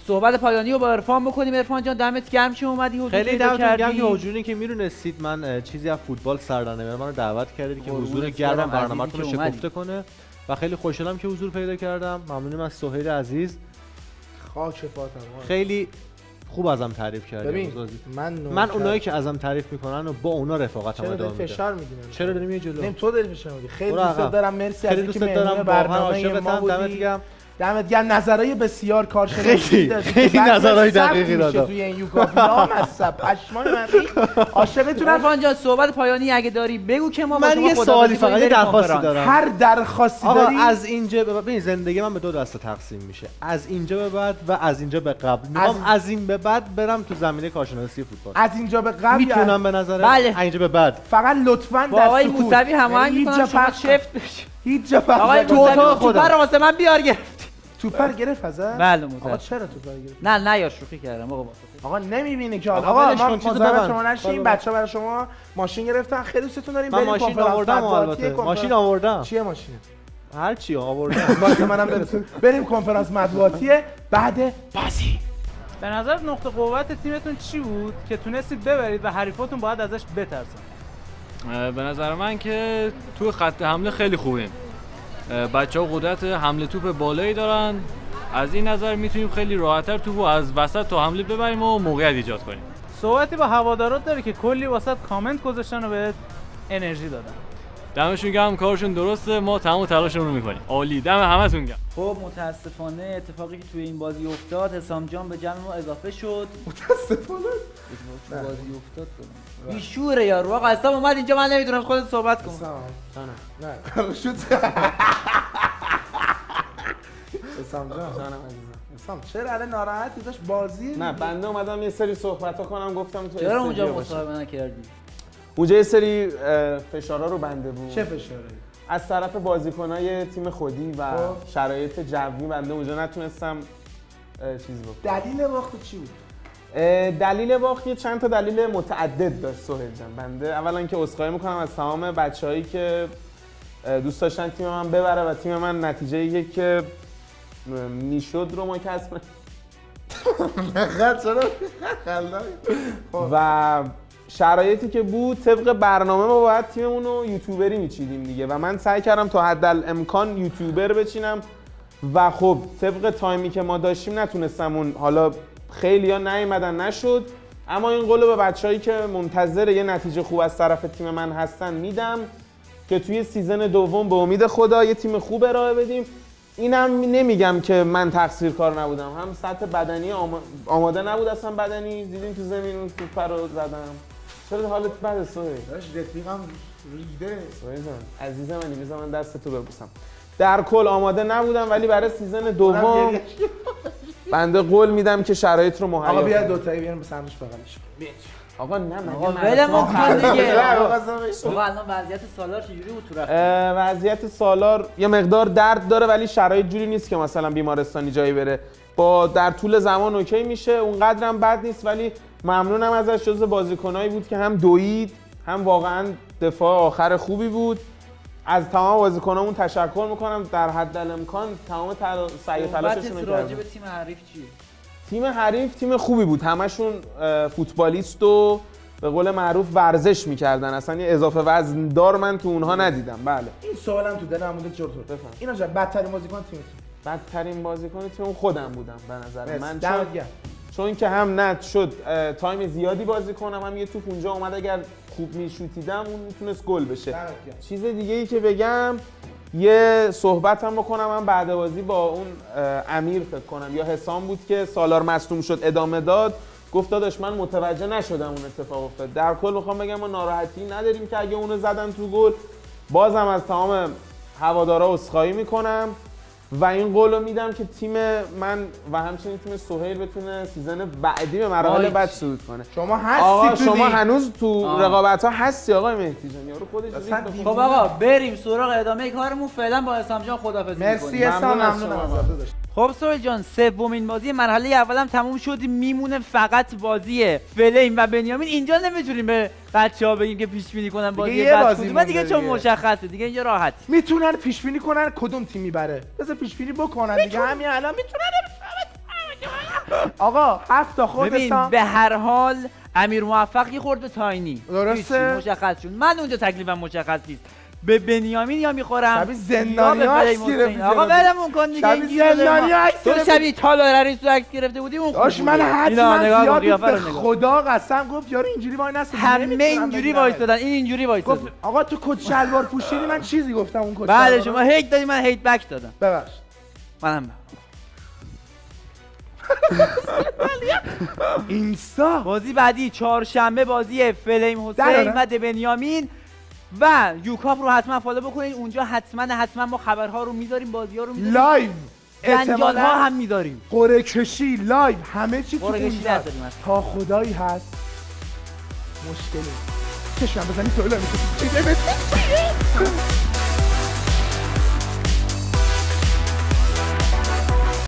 صحبت پایانی رو با عرفان بکنیم. عرفان جان دمت گرم که اومدی حضور کردی. خیلی دمتون گرم که حضوری که میدونستید من چیزی از فوتبال سر منو دعوت کردید که حضور گرم برنامه‌تون رو شکفته کنه و خیلی خوشحالم که حضور پیدا کردم. ممنونم از سهیل عزیز، خاک پاتم. خیلی خوب ازم تعریف کردی. من اونایی که ازم تعریف میکنن و با اونا رفاقتم ادامه میدم. فشار میدین؟ چرا داریم یه جلو؟ نیم تو داری فشار میدی. خیلی دوست دارم، مرسی از اینکه مهمون برنامه ما بودی. دمت گرم. نظرهای بسیار کارشناسی داشت، خیلی نظرهای دقیقی داد توی این یوکاپ. نامصب پشمان من عاشقتون. عرفان جان صحبت پایانی اگه داری بگو که ما من یه سوالی فقط درخواستی دارم. هر درخواستی داری؟ از اینجا به بعد زندگی من به دو دسته تقسیم میشه، از اینجا به بعد و از اینجا به قبل. میخوام از این به بعد برم تو زمینه کارشناسی فوتبال. از اینجا به قبل میتونم به نظر؟ بله. اینجا به بعد فقط لطفاً دستور آقای موسوی هماهنگ میکنم شما شفت بشید. هیچ جا آقای موسوی توپر واسه من بیار. گرفت توپر گرفت ازت؟ بله موسوی. آقا چرا توپر گرفت؟ نه یار شوخی کردم آقا. آقا نمیبینی که آقا ما مزاحم شما نشیم. بچه‌ها برای شما ماشین گرفتن، خیلی دوستتون داریم. بریم ماشین آوردم. البته ماشین آوردم. چیه ماشین؟ هر چی آوردم واسه منم برسون. بریم کنفرانس مطبوعاتیه بعد بازی. به نظر نقطه قوت تیمتون چی بود که تونستید ببرید و حریفاتون باید ازش بترسن؟ به نظر من که تو خط حمله خیلی خوبیم. بچه‌ها قدرت حمله توپ بالایی دارن، از این نظر میتونیم خیلی راحت‌تر توپو از وسط تا حمله ببریم و موقعیت ایجاد کنیم. صحبتی با هوادارات داره که کلی واسط کامنت گذاشتن و بهت انرژی دادن. دمشون گرم، کارشون درسته، ما تمام تلاشمون رو می‌کنیم. عالی، دم همتون گرم. خب متاسفانه اتفاقی که توی این بازی افتاد، حسام جان به جمع ما اضافه شد. متاسفانه بازی افتاد. بیشوره یارو. آقا حسام اومد اینجا، من نمیدونم خودت صحبت کن. نه قرار شد. حسام جان سلام عزیزم. حسام چرا الان ناراحتی؟ داشت بازی؟ نه بنده اومدم یه سری صحبت‌ها کنم، گفتم تو چرا اونجا مصاحبه نکردی؟ اونجا یه سری فشارا رو بنده بود. چه فشارایی؟ از طرف بازیکنای تیم خودی و شرایط جوی بنده اونجا نتونستم چیز بکنم. دلیل باخت چی بود؟ دلیل باخت چند تا دلیل متعدد داشت سهیل جان. بنده اولا که عذرخواهی میکنم از تمام بچه‌هایی که دوست داشتن تیم من ببره و تیم من نتیجه‌ای که میشد رو ما کسب نکرد. و شرایطی که بود طبق برنامه ما باید تیممون رو یوتیوبری میچیدیم دیگه و من سعی کردم تا حد امکان یوتیوبر بچینم و خب طبق تایمی که ما داشتیم نتونستم اون، حالا خیلی ها نیومدن نشد، اما این قول به بچه‌هایی که منتظر یه نتیجه خوب از طرف تیم من هستن میدم که توی سیزن دوم به امید خدا یه تیم خوب ارائه بدیم. اینم نمیگم که من تقصیرکار نبودم، هم سطح بدنی آماده نبود اصلا، بدنی دیدیم تو زمین اون توپ رو زدم. چرا حالت بده سوهیل؟ داش رفیقم ریده. سوهیل جان عزیز من، می‌ذارم من دستتو ببوسم. در کل آماده نبودم ولی برای سیزن دوم بنده قول میدم که شرایط رو مهیا کنم. آقا بیا دو تایی بیارم سمش بغلش. آقا نه آقا الان وضعیت سالار چجوری بود تو رفت؟ وضعیت سالار یه مقدار درد داره ولی شرایط جوری نیست که مثلا بیمارستانی جایی بره. با در طول زمان اوکی میشه، اونقدر هم بد نیست ولی ممنونم ازش، جزو بازیکنایی بود که هم دوید هم واقعا دفاع آخر خوبی بود. از تمام بازیکنامون تشکر میکنم، در حد امکان تمام سعی و تلاششون رو کردن. به تیم حریف چی؟ تیم حریف تیم خوبی بود، همشون فوتبالیست و به قول معروف ورزش میکردن، اصلا یه اضافه وزن دار من تو اونها ندیدم. بله این سوالم تو دلم بود چطور بفهم اینا جا بدترین بازیکن تیمتون؟ بدترین بازیکن تیم خودم بودم به نظر من، چون که هم نت شد تایم زیادی بازی کنم، هم یه توپ اونجا اومد اگر خوب میشوتیدم اون میتونست گل بشه. چیز دیگه ای که بگم یه صحبت هم بکنم، من بعد بازی با اون امیر فکر کنم یا حسام بود که سالار مصدوم شد ادامه داد، گفت داداش من متوجه نشدم اون اتفاق افتاد. در کل میخوام بگم ما ناراحتی نداریم که اگه اونو زدن تو گل، بازم از تمام هوادارا عذرخواهی میکنم و این قول رو میدم که تیم من و همچنین تیم سهیل بتونه سیزن بعدی به مراحل بعد صعود کنه. شما هستی آقا، شما هنوز تو رقابت ها هستی آقای مهدی جان، یارو خودش خب آقا بریم سراغ ادامه کارمون، فعلا با حسام جان خدافظی می‌کنیم. مرسی حسام، ممنونم ازت. خب سهیل جان سومین بازی مرحله اولم تموم شد، میمونه فقط بازی فلین و بنیامین. اینجا نمیتونیم به بچه‌ها بگیم که پیش بینی کنن بازی بعد دیگه، چون مشخصه دیگه اینجا راحت میتونن پیش بینی کنن کدوم تیم میبره. بذار پیش بینی بکنن دیگه، همین الان میتونن. آقا هفت تا خودسام به هر حال امیر موفقی خورد به تاینی، درسته مشخص شد. من اونجا تکلیفم مشخص نیست، به بنیامین یا میخورم شبیه زندانی ها عکس گرفتی. آقا بلمون کن دیگه، شبیه زندانی ها عکس گرفتی، تو شبیه تالارین تو عکس گرفته بودی. اون داشت من حتما زیاد به خدا قسم گفت یارو اینجوری وای نست، همه اینجوری وایسادن، این اینجوری وایساد. آقا تو کت شلوار پوشیدی، من چیزی گفتم اون کت شلوار بله شما هیت دادی من هیت بک دادم، ببخش منم اینسا. بازی بعدی چهارشنبه بازی فلیم حسین و بنیامین و یوکاپ رو حتما فالو بکنید، اونجا حتما ما خبرها رو میذاریم، بازی ها رو میذاریم، لایو جنجال ها هم میذاریم، قرعه کشی لایو، همه چی تو میذاریم تا خدایی هست مشکلی چشم بزنی سوال میشه.